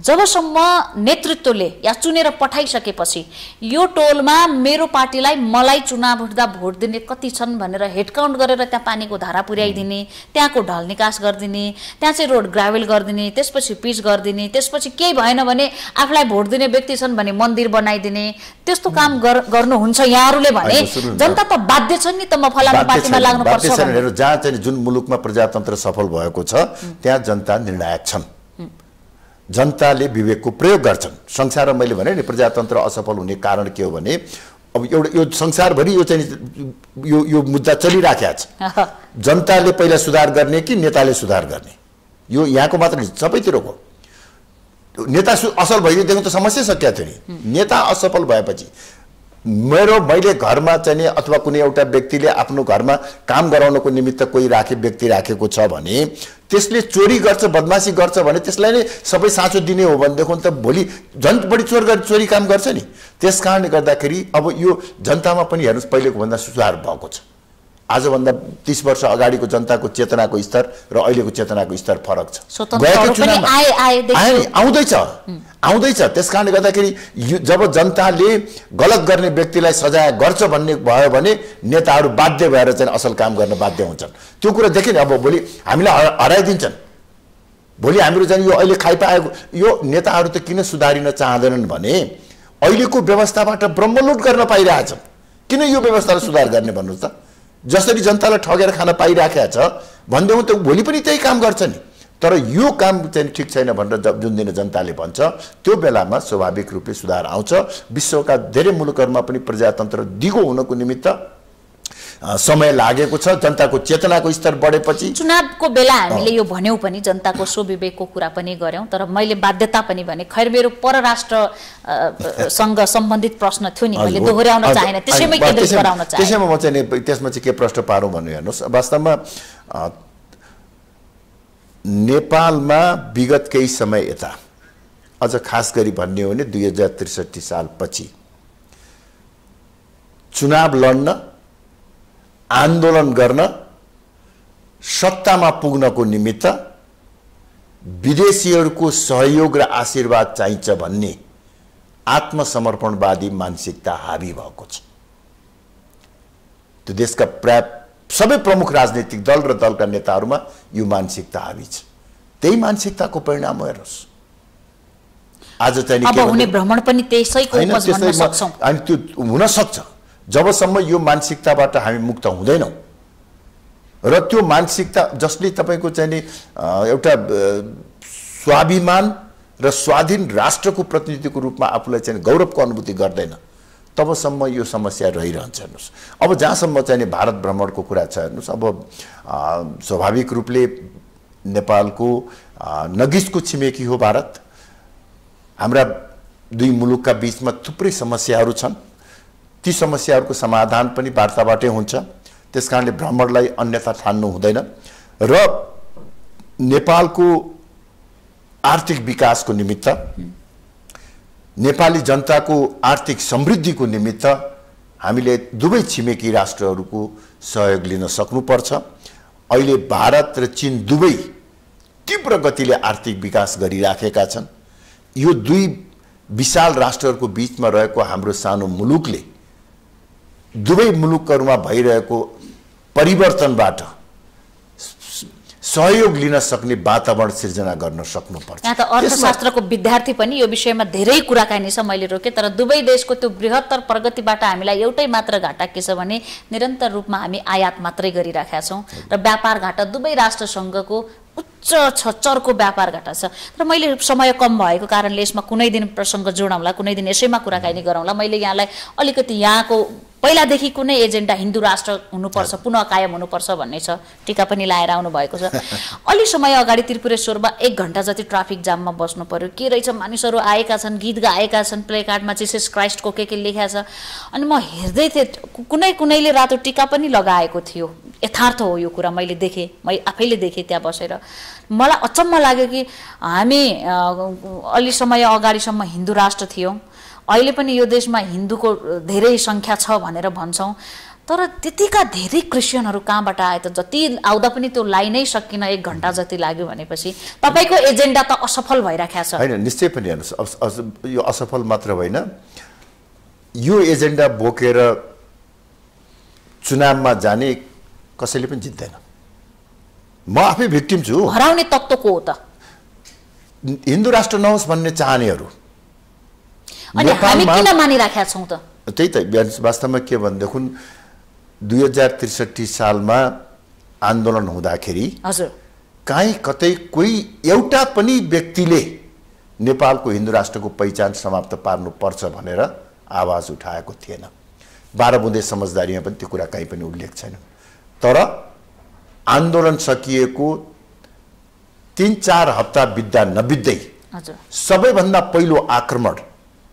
जबसम्म नेतृत्वले या चुनेर पठाइसकेपछि यो टोलमा मेरो पार्टीलाई मलाई चुनाव हुँदा भोट दिने कति छन् भनेर हेडकाउन्ट गरेर त्यहाँ पानीको धारा पुर्याइदिने, त्यहाँको ढल निकास गरिदिने, त्यहाँ चाहिँ रोड ग्राभेल गरिदिने, त्यसपछि पिच गरिदिने, त्यसपछि केही भएन भने आफूलाई भोट दिने व्यक्ति छन् भने मन्दिर बनाइदिने, त्यस्तो काम गर्नुहुन्छ यहाँहरूले भने जनता त बाध्य छन् नि त म फलानु पार्टीमा लाग्नु पर्छ भनेर। जहाँ चाहिँ जुन मुलुकमा प्रजातन्त्र सफल भएको छ त्यहाँ जनता निर्णायक छन्, जनताले विवेकको प्रयोग गर्छन्। संसारमा मैले भने नि प्रजातन्त्र असफल हुने कारण के हो भने अब एउटा यो संसारभरि यो चाहिँ यो यो मुद्दा चलिराखेको छ, जनताले पहिला सुधार गर्ने कि नेताले सुधार गर्ने? यो यहाँको मात्र सबैतिरको नेता असल भइदिएको त समस्या सकिया थियो नि। नेता असफल भएपछि मेरो मैले घरमा चाहिँ अथवा कुनै एउटा व्यक्तिले आफ्नो घरमा काम गराउनको निमित्त कोही राखे व्यक्ति राखेको छ भने त्यसले चोरी गर्छ, बदमासी गर्छ भने त्यसलाई नै सबै साँचो दिने हो भनेदेखि त भोलि झन् बढी चोर गरी चोरी काम गर्छ नि। त्यस कारणले गर्दाखेरि अब यो जनतामा पनि हेर्नुहोस् पहिलेको भन्दा सुधार भएको छ। आजभन्दा तीस वर्ष अगाडिको जनताको चेतनाको स्तर र अहिलेको चेतनाको स्तर फरक छ, आउँदैछ आउँदैछ। त्यस कारणले गर्दाखेरि जब जनताले गलत गर्ने व्यक्तिलाई सजाय गर्छ भन्ने भयो भने नेताहरू बाध्य भएर चाहिँ असल काम गर्न बाध्य हुन्छन्। त्यो कुरा देखेन अब भोलि हामीलाई हराइदिन्छन्, भोलि हाम्रो चाहिँ यो अहिले खाइपाएको यो नेताहरू त किन सुधारिन चाहँदैनन् भने अहिलेको व्यवस्थाबाट ब्रह्मलोट गर्न पाइरहेछन्। किन यो व्यवस्थालाई सुधार गर्ने भन्नुहोस् त? जसरी जनतालाई ठगेर खान पाइराखेको छ भन्दैमा त भोलि पनि त्यही काम गर्छ नि। तर यो काम चाहिँ ठिक छैन भनेर जब जुन दिन जनताले भन्छ त्यो बेलामा स्वाभाविक रूपले सुधार आउँछ। विश्वका धेरै मुलुकहरूमा पनि प्रजातन्त्र दिगो हुनको निमित्त समय लागेको छ। जनताको चेतनाको स्तर बढेपछि चुनावको बेला हामीले यो भन्यौँ पनि, जनताको स्वविवेकको कुरा पनि गऱ्यौँ, तर मैले बाध्यता पनि भने। खैर मेरो परराष्ट्रसँग सम्बन्धित प्रश्न थियो नि, मैले दोहोऱ्याउन चाहेन, त्यसैमै केन्द्रित गराउन चाहे। त्यसैमा म चाहिँ त्यसमा चाहिँ के प्रश्न पारौँ भन्नु हेर्नुहोस्। वास्तवमा नेपालमा विगत केही समय यता अझ खास गरी भन्ने हो भने दुई हजार त्रिसठी सालपछि चुनाव लड्न, आन्दोलन गर्न, सत्तामा पुग्नको निमित्त विदेशीहरुको सहयोग र आशीर्वाद चाहिन्छ भन्ने आत्मसमर्पणवादी मानसिकता हावी भएको छ। त्यो देशका प्राय सबै प्रमुख राजनीतिक दल र दलका नेताहरुमा यो मानसिकता हावी छ। त्यही मानसिकताको परिणाम हो हेर्नुस् आज चाहिँ अब हुने भ्रमण पनि त्यसैको उपज भन्न सक्छौं अनि त्यो हुन सक्छ जबसम्म यो मानसिकताबाट हामी मुक्त हुँदैनौं र त्यो मानसिकता जसले तपाईको चाहिँ नि एउटा स्वाभिमान र स्वाधीन राष्ट्रको प्रतिनिधिको रूपमा आफूलाई चाहिँ गौरवको अनुभूति गर्दैन तबसम्म यो समस्या रहिरहन्छ हेर्नुस्। अब जहाँसम्म चाहिँ नि भारत भ्रमणको कुरा छ हेर्नुस् अब स्वाभाविक रूपले नेपालको नजिकको छिमेकी हो भारत। हाम्रा दुई मुलुकका बीचमा थुप्रै समस्याहरू छन् ती समस्याहरूको समाधान पनि वार्ताबाटै हुन्छ त्यसकारणले भ्रमणलाई अन्यथा ठान्नु हुँदैन र नेपालको आर्थिक विकासको निमित्त नेपाली जनताको आर्थिक समृद्धिको निमित्त हामीले दुवै छिमेकी राष्ट्रहरूको सहयोग लिन सक्नुपर्छ। अहिले भारत र चीन दुवै तीव्र गतिले आर्थिक विकास गरिराखेका छन्। यो दुई विशाल राष्ट्रहरूको बीचमा रहेको हाम्रो सानो मुलुकले दुवै मुलुकहरूमा भइरहेको परिवर्तनबाट सहयोग लिन सक्ने वातावरण सिर्जना गर्न सक्नुपर्छ। यहाँ त अर्थशास्त्रको विद्यार्थी पनि यो विषयमा धेरै कुराकानी छ मैले रोके तर दुवै देशको त्यो बृहत्तर प्रगतिबाट हामीलाई एउटै मात्र घाटा के छ भने निरन्तर रूपमा हामी आयात मात्रै गरिराखेका छौं र व्यापार घाटा दुवै राष्ट्रसँगको उच्च छचरको व्यापार घाटा छ। तर मैले समय कम भएको कारणले यसमा कुनै दिन प्रसङ्ग जोडौँला कुनै दिन यसैमा कुराकानी गरौँला। मैले यहाँलाई अलिकति यहाँको पहिलादेखि कुनै एजेन्डा हिन्दू राष्ट्र हुनुपर्छ पुनः कायम हुनुपर्छ भन्ने छ टीका पनि लाएर आउनु भएको छ। अलि समय अगाडि त्रिपुरेश्वरमा एक घण्टा जति ट्राफिक जाममा बस्नु पर्यो के रहेछ मानिसहरू आएका छन् गीत गाएका छन् प्लेकार्डमा जिसस क्राइस्टको के के लेखेको छ अनि म हेर्दै थिएँ कुनै कुनैले रातो टीका पनि लगाएको थियो। यथार्थ हो यो कुरा मैले देखेँ मैले आफैले देखेँ त्यहाँ बसेर मलाई अचम्म लाग्यो कि हामी अलि समय अगाडिसम्म हिन्दू राष्ट्र थियौँ अहिले पनि यो देशमा हिन्दूको धेरै संख्या छ भनेर भन्छौँ तर त्यतिका धेरै क्रिस्चियनहरू कहाँबाट आए त जति आउँदा पनि त्यो लाइनै सकिन एक घण्टा जति लाग्यो भनेपछि तपाईको एजेन्डा त असफल भइराखेको छ हैन। निश्चय पनि हेर्नुस् यो असफल मात्र होइन यो एजेन्डा बोकेर चुनावमा जाने कसैले पनि जित्दैन। म आफै भिक्टिम छु। हराउने तत्त्व को हो त हिन्दू राष्ट्र नहोस् भन्ने चाहनेहरू अनि हामी किन मानिराखेका छौं त त्यही त वास्तवमा के भन्देखुन दुई हजार त्रिसठी सालमा आन्दोलन हुँदाखेरि हजुर काहीँ कतै कोही एउटा पनि व्यक्तिले नेपालको हिन्दू राष्ट्रको पहिचान समाप्त पार्नुपर्छ भनेर आवाज उठाएको थिएन। बाह्र बुँदे समझदारीमा पनि त्यो कुरा कहीँ पनि उल्लेख छैन तर आन्दोलन सकिएको तीन चार हप्ता बित्दा नबित्दै सबैभन्दा पहिलो आक्रमण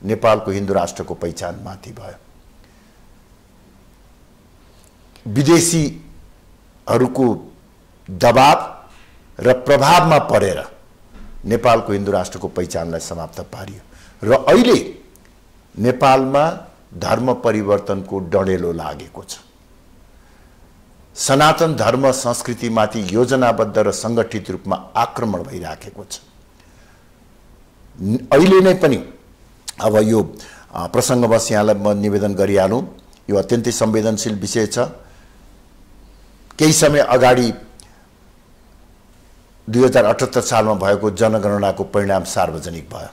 नेपालको हिन्दू राष्ट्रको पहिचान माथि भयो। विदेशीहरूको दबाब र प्रभावमा परेर नेपालको हिन्दू राष्ट्रको पहिचानलाई समाप्त पारियो र अहिले नेपालमा धर्म परिवर्तनको डडेलो लागेको छ। सनातन धर्म संस्कृतिमाथि योजनाबद्ध र सङ्गठित रूपमा आक्रमण भइराखेको छ। अहिले नै पनि अब यो प्रसङ्गवश यहाँलाई म निवेदन गरिहालौँ यो अत्यन्तै संवेदनशील विषय छ। केही समय अगाडि दुई हजार अठहत्तर सालमा भएको जनगणनाको परिणाम सार्वजनिक भयो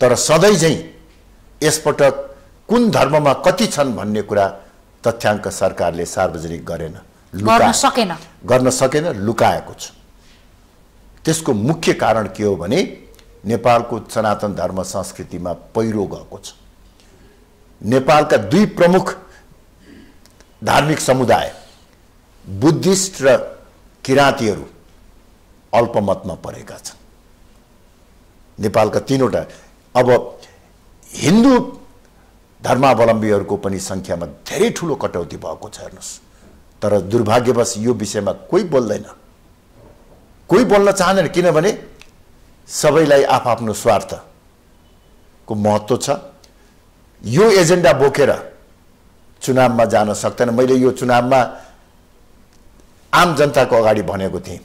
तर सधैँ झैँ यसपटक कुन धर्ममा कति छन् भन्ने कुरा तथ्याङ्क सरकारले सार्वजनिक गरेन गर्न सकेन गर्न सकेन लुकाएको छ। त्यसको मुख्य कारण के हो भने नेपालको सनातन धर्म संस्कृतिमा पहिरो गएको छ। नेपालका दुई प्रमुख धार्मिक समुदाय बुद्धिस्ट र किराँतीहरू अल्पमतमा परेका छन्। नेपालका तीनवटा अब हिन्दू धर्मावलम्बीहरूको पनि संख्यामा धेरै ठुलो कटौती भएको छ हेर्नुस् तर दुर्भाग्यवश यो विषयमा कोही बोल्दैन कोही बोल्न चाहँदैन किनभने सबैलाई आफआफ्नो स्वार्थको महत्त्व छ। यो एजेन्डा बोकेर चुनावमा जान सक्दैन। मैले यो चुनावमा आम जनताको अगाडि भनेको थिएँ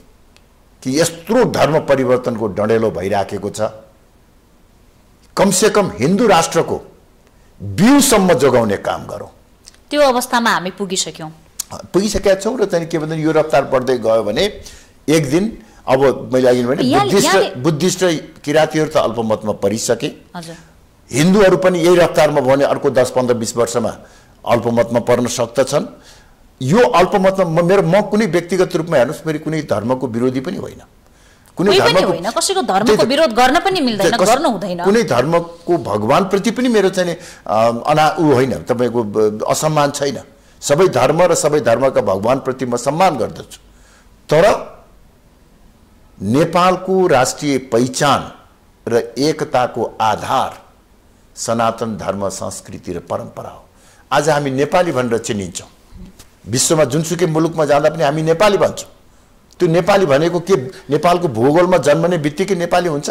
कि कि यत्रो धर्म परिवर्तन को डडेलो भइराखेको छ। कम से कम हिंदू राष्ट्र को बिउसम्म जोगाउने काम गरौं। त्यो अवस्थामा हामी पुगिसक्यौं पुगिसकेका छौं र चाहिँ के भन्दा यो रफ्तार बढ्दै गयो भने एक दिन अब मैले अघि भने बुद्धिस्ट बुद्धिस्ट किरातीहरू त अल्पमतमा परिसके, हिन्दूहरू पनि यही रफ्तारमा भने अर्को दस पंद्र बीस वर्षमा अल्पमतमा पर्न सक्दछन्। यो अल्पमतमा मेरो म कुनै व्यक्तिगत रूपमा हेर्नुस् फेरि कुनै धर्मको विरोधी पनि होइन, कुनै धर्मको होइन, कसैको धर्मको विरोध गर्न पनि मिल्दैन, गर्न हुँदैन, कुनै धर्मको भगवान प्रति पनि मेरो चाहिँ अना उ होइन, तपाईको असम्मान छैन, सबै धर्म र सबै धर्मका भगवान प्रति म सम्मान गर्दछु। तर नेपालको राष्ट्रिय पहिचान र एकताको आधार सनातन धर्म, संस्कृति र परम्परा हो। आज हामी नेपाली भनेर चिनिन्छौं, विश्वमा जुनसुकै मुलुकमा जाँदा पनि हामी नेपाली भन्छौं। त्यो नेपाली भनेको के नेपालको भूगोलमा जन्मने बित्तिकै नेपाली हुन्छ?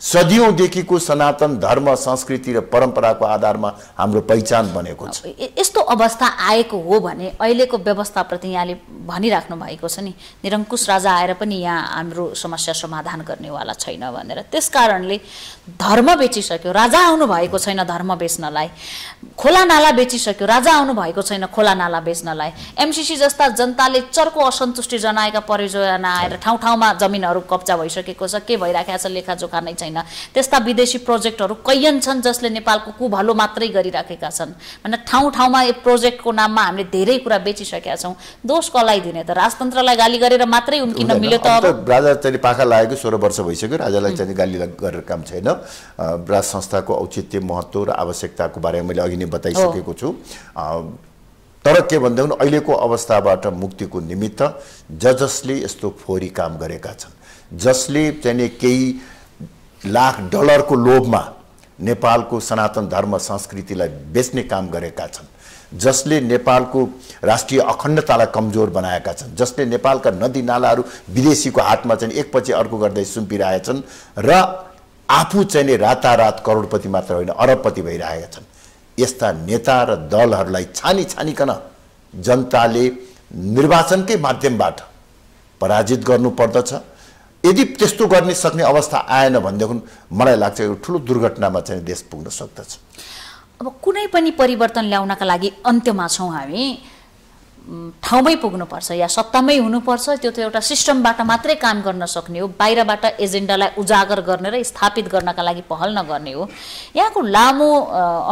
सदियौंदेखिको सनातन धर्म, संस्कृति र परम्पराको आधारमा हाम्रो पहिचान बनेको छ। यस्तो अवस्था आएको हो भने अहिलेको व्यवस्थाप्रति यहाँले भनिराख्नु भएको छ नि, निरंकुश राजा आएर पनि यहाँ हाम्रो समस्या समाधान गर्नेवाला छैन भनेर। त्यसकारणले धर्म बेचिसक्यो, राजा आउनु भएको छैन धर्म बेच्नलाई, खोला नाला बेचिसक्यो, राजा आउनु भएको छैन खोला नाला बेच्नलाई। एमसीसी जस्ता जनताले चर्को असन्तुष्टि जनाएका परियोजना आएर ठाउँ ठाउँमा जमिनहरू कब्जा भइसकेको छ, के भइराखेको छ लेखाजोखा नै छैन। त्यस्ता विदेशी प्रोजेक्टहरु कयन छन् जसले नेपालको कुभलो मात्रै गरिराखेका छन्। भने ठाउँ ठाउँमा यो प्रोजेक्टको नाममा हामीले धेरै कुरा बेचिसकेका छौं। दोष कसलाई दिने त? राजतन्त्रलाई गाली गरेर मात्रै उम्किन मिल्यो त? अब राजा चाहिँ पाखा लागेको सोह्र वर्ष भइसक्यो, राजालाई चाहिँ गाली गरेर काम छैन। राज संस्थाको औचित्य, महत्व र आवश्यकताको बारेमा मैले अघि नै बताइसकेको छु। तर के भन्दा अहिलेको अवस्थाबाट मुक्तिको निमित्त ज जसले यस्तो फोरी काम गरेका छन्, जसले चाहिँ केही लाख डलर को लोभ में नेपाल को सनातन धर्म संस्कृति बेच्ने काम गरेका छन्, जसले नेपाल को राष्ट्रीय अखंडता कमजोर बनाएका छन्, जसले नेपालका नदी नाला विदेशी को हाथ में एक पछि अर्को गर्दै सुम्पिरहेका छन् र आफू चाहिँ रातारात करोड़पति मात्र होइन अरबपति भइरहेका छन्। यस्ता नेता र दलहरूलाई छानी छानीकन जनताले निर्वाचनकै माध्यमबाट पराजित गर्नुपर्दछ। यदि त्यस्तो गर्न सक्ने अवस्था आएन भनेदेखि मलाई लाग्छ यो ठूलो दुर्घटनामा चाहिँ देश पुग्न सक्दछ। अब कुनै पनि परिवर्तन ल्याउनका लागि अन्त्यमा छौं, हामी ठाउँमै पुग्नुपर्छ या सत्तामै हुनुपर्छ। त्यो त एउटा सिस्टमबाट मात्रै काम गर्न सक्ने हो, बाहिरबाट एजेन्डालाई उजागर गर्ने र स्थापित गर्नका लागि पहल नगर्ने हो। यहाँको लामो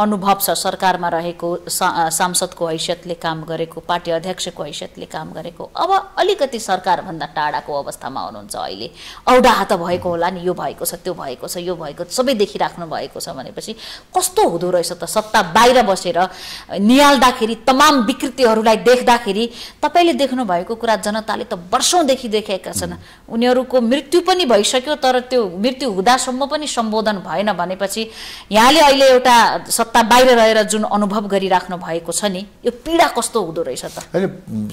अनुभव छ, सरकारमा रहेको, सांसदको हैसियतले काम गरेको, पार्टी अध्यक्षको हैसियतले काम गरेको। अब अलिकति सरकारभन्दा टाढाको अवस्थामा हुनुहुन्छ अहिले, औडाहात भएको होला नि, यो भएको छ, त्यो भएको छ, यो भएको सबै देखिराख्नु भएको छ भनेपछि कस्तो हुँदो रहेछ त? सत्ता बाहिर बसेर नियाल्दाखेरि, तमाम विकृतिहरूलाई देख्दा तपाईले देख्नु भएको कुरा जनताले त वर्षौंदेखि देखेका छन्। उनीहरुको मृत्यु पनि भइसक्यो, तर त्यो मृत्यु हुँदासम्म पनि सम्बोधन भएन भनेपछि यहाँले अहिले एउटा सत्ता बाहिर रहेर जुन अनुभव गरिराख्नु भएको छ नि, यो पीडा कस्तो हुँदो रहेछ त?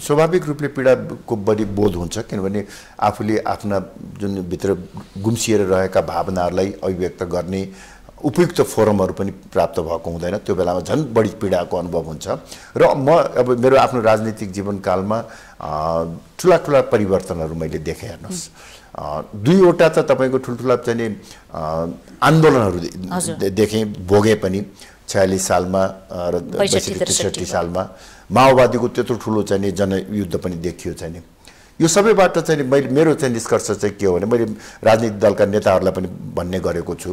स्वाभाविक रूपले पीडाको बढी बोध हुन्छ, किनभने आफूले आफ्ना जुन भित्र गुम्सिएर रहेका भावनाहरूलाई अभिव्यक्त गर्ने उपयुक्त फोरमहरु पनि प्राप्त भएको हुँदैन। त्यो बेलामा झन् बढी पीडाको अनुभव हुन्छ। र म अब मेरो आफ्नो राजनीतिक जीवनकालमा ठूला ठूला परिवर्तनहरु मैले देखे। हेर्नुस्, दुईवटा त तपाईको ठुलठुला चाहिँ आन्दोलनहरु देखे, भोगे पनि। छयालिस सालमा र त्रिसठी सालमा माओवादीको त्यत्रो ठूलो चाहिँ जनयुद्ध पनि देखियो चाहिँ। यो सबैबाट चाहिँ मैले मेरो चाहिँ निष्कर्ष चाहिँ के हो भने, मैले राजनीतिक दलका नेताहरुलाई पनि भन्ने गरेको छु,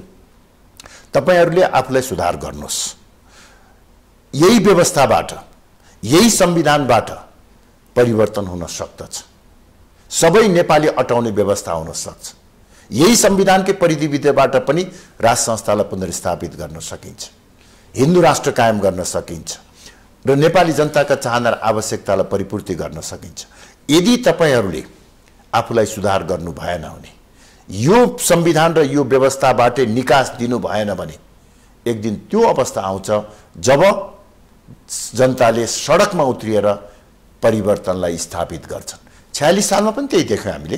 तपाईहरुले आफूलाई सुधार गर्नुस्। यही व्यवस्थाबाट, यही संविधानबाट परिवर्तन हुन सक्दछ। सबै नेपाली अटाउने व्यवस्था हुन सक्छ। यही संविधानकै परिधिभित्रबाट पनि राज संस्थालाई पुनर्स्थापित गर्न सकिन्छ, हिन्दू राष्ट्र कायम गर्न सकिन्छ र नेपाली जनताका चाहना र आवश्यकतालाई परिपूर्ति गर्न सकिन्छ। यदि तपाईहरुले आफूलाई सुधार गर्नु भएन भने, यो संविधान र यो व्यवस्थाबाटै निकास दिनु भएन भने, एक दिन त्यो अवस्था आउँछ जब जनताले सडकमा उत्रिएर परिवर्तनलाई स्थापित गर्छन्। छयालिस सालमा पनि त्यही देख्यौं हामीले,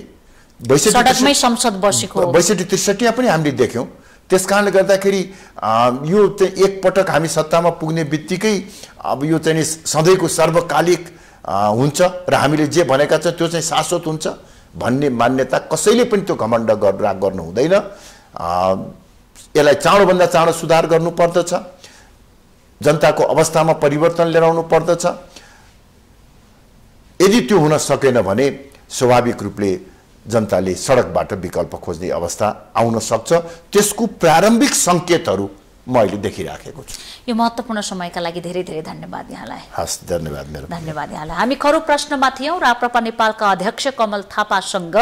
सडकमै संसद बसेको बैसठी त्रिसठीमा पनि हामीले देख्यौं। त्यसकारणले गर्दाखेरि यो एक पटक हामी सत्तामा पुग्ने बित्तिकै अब यो चाहिँ सधैँको सर्वकालिक हुन्छ र हामीले जे भनेका छ त्यो चाहिँ शाश्वत हुन्छ भन्ने मान्यता कसैले पनि त्यो घमण्ड गर्नु हुँदैन। यसलाई चाँडोभन्दा चाँडो सुधार गर्नुपर्दछ, जनताको अवस्थामा परिवर्तन लिएर आउनु पर्दछ। यदि त्यो हुन सकेन भने स्वाभाविक रूपले जनताले सडकबाट विकल्प खोज्ने अवस्था आउन सक्छ। त्यसको प्रारम्भिक संकेतहरू म अहिले देखिराखेको छु। यो महत्त्वपूर्ण समयका लागि धेरै धेरै धन्यवाद यहाँलाई। हस्, धन्यवाद मेरो। धन्यवाद यहाँलाई। हामी खरो प्रश्नमा थियौँ। राप्रपा नेपालका अध्यक्ष कमल थापासँग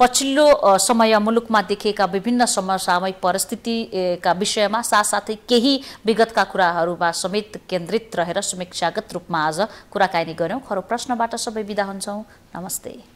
पछिल्लो समय मुलुकमा देखिएका विभिन्न समसामयिक परिस्थितिका विषयमा साथसाथै केही विगतका कुराहरूमा समेत केन्द्रित रहेर समीक्षागत रूपमा आज कुराकानी गर्यौँ। खरो प्रश्नबाट सबै बिदा हुन्छौँ। नमस्ते।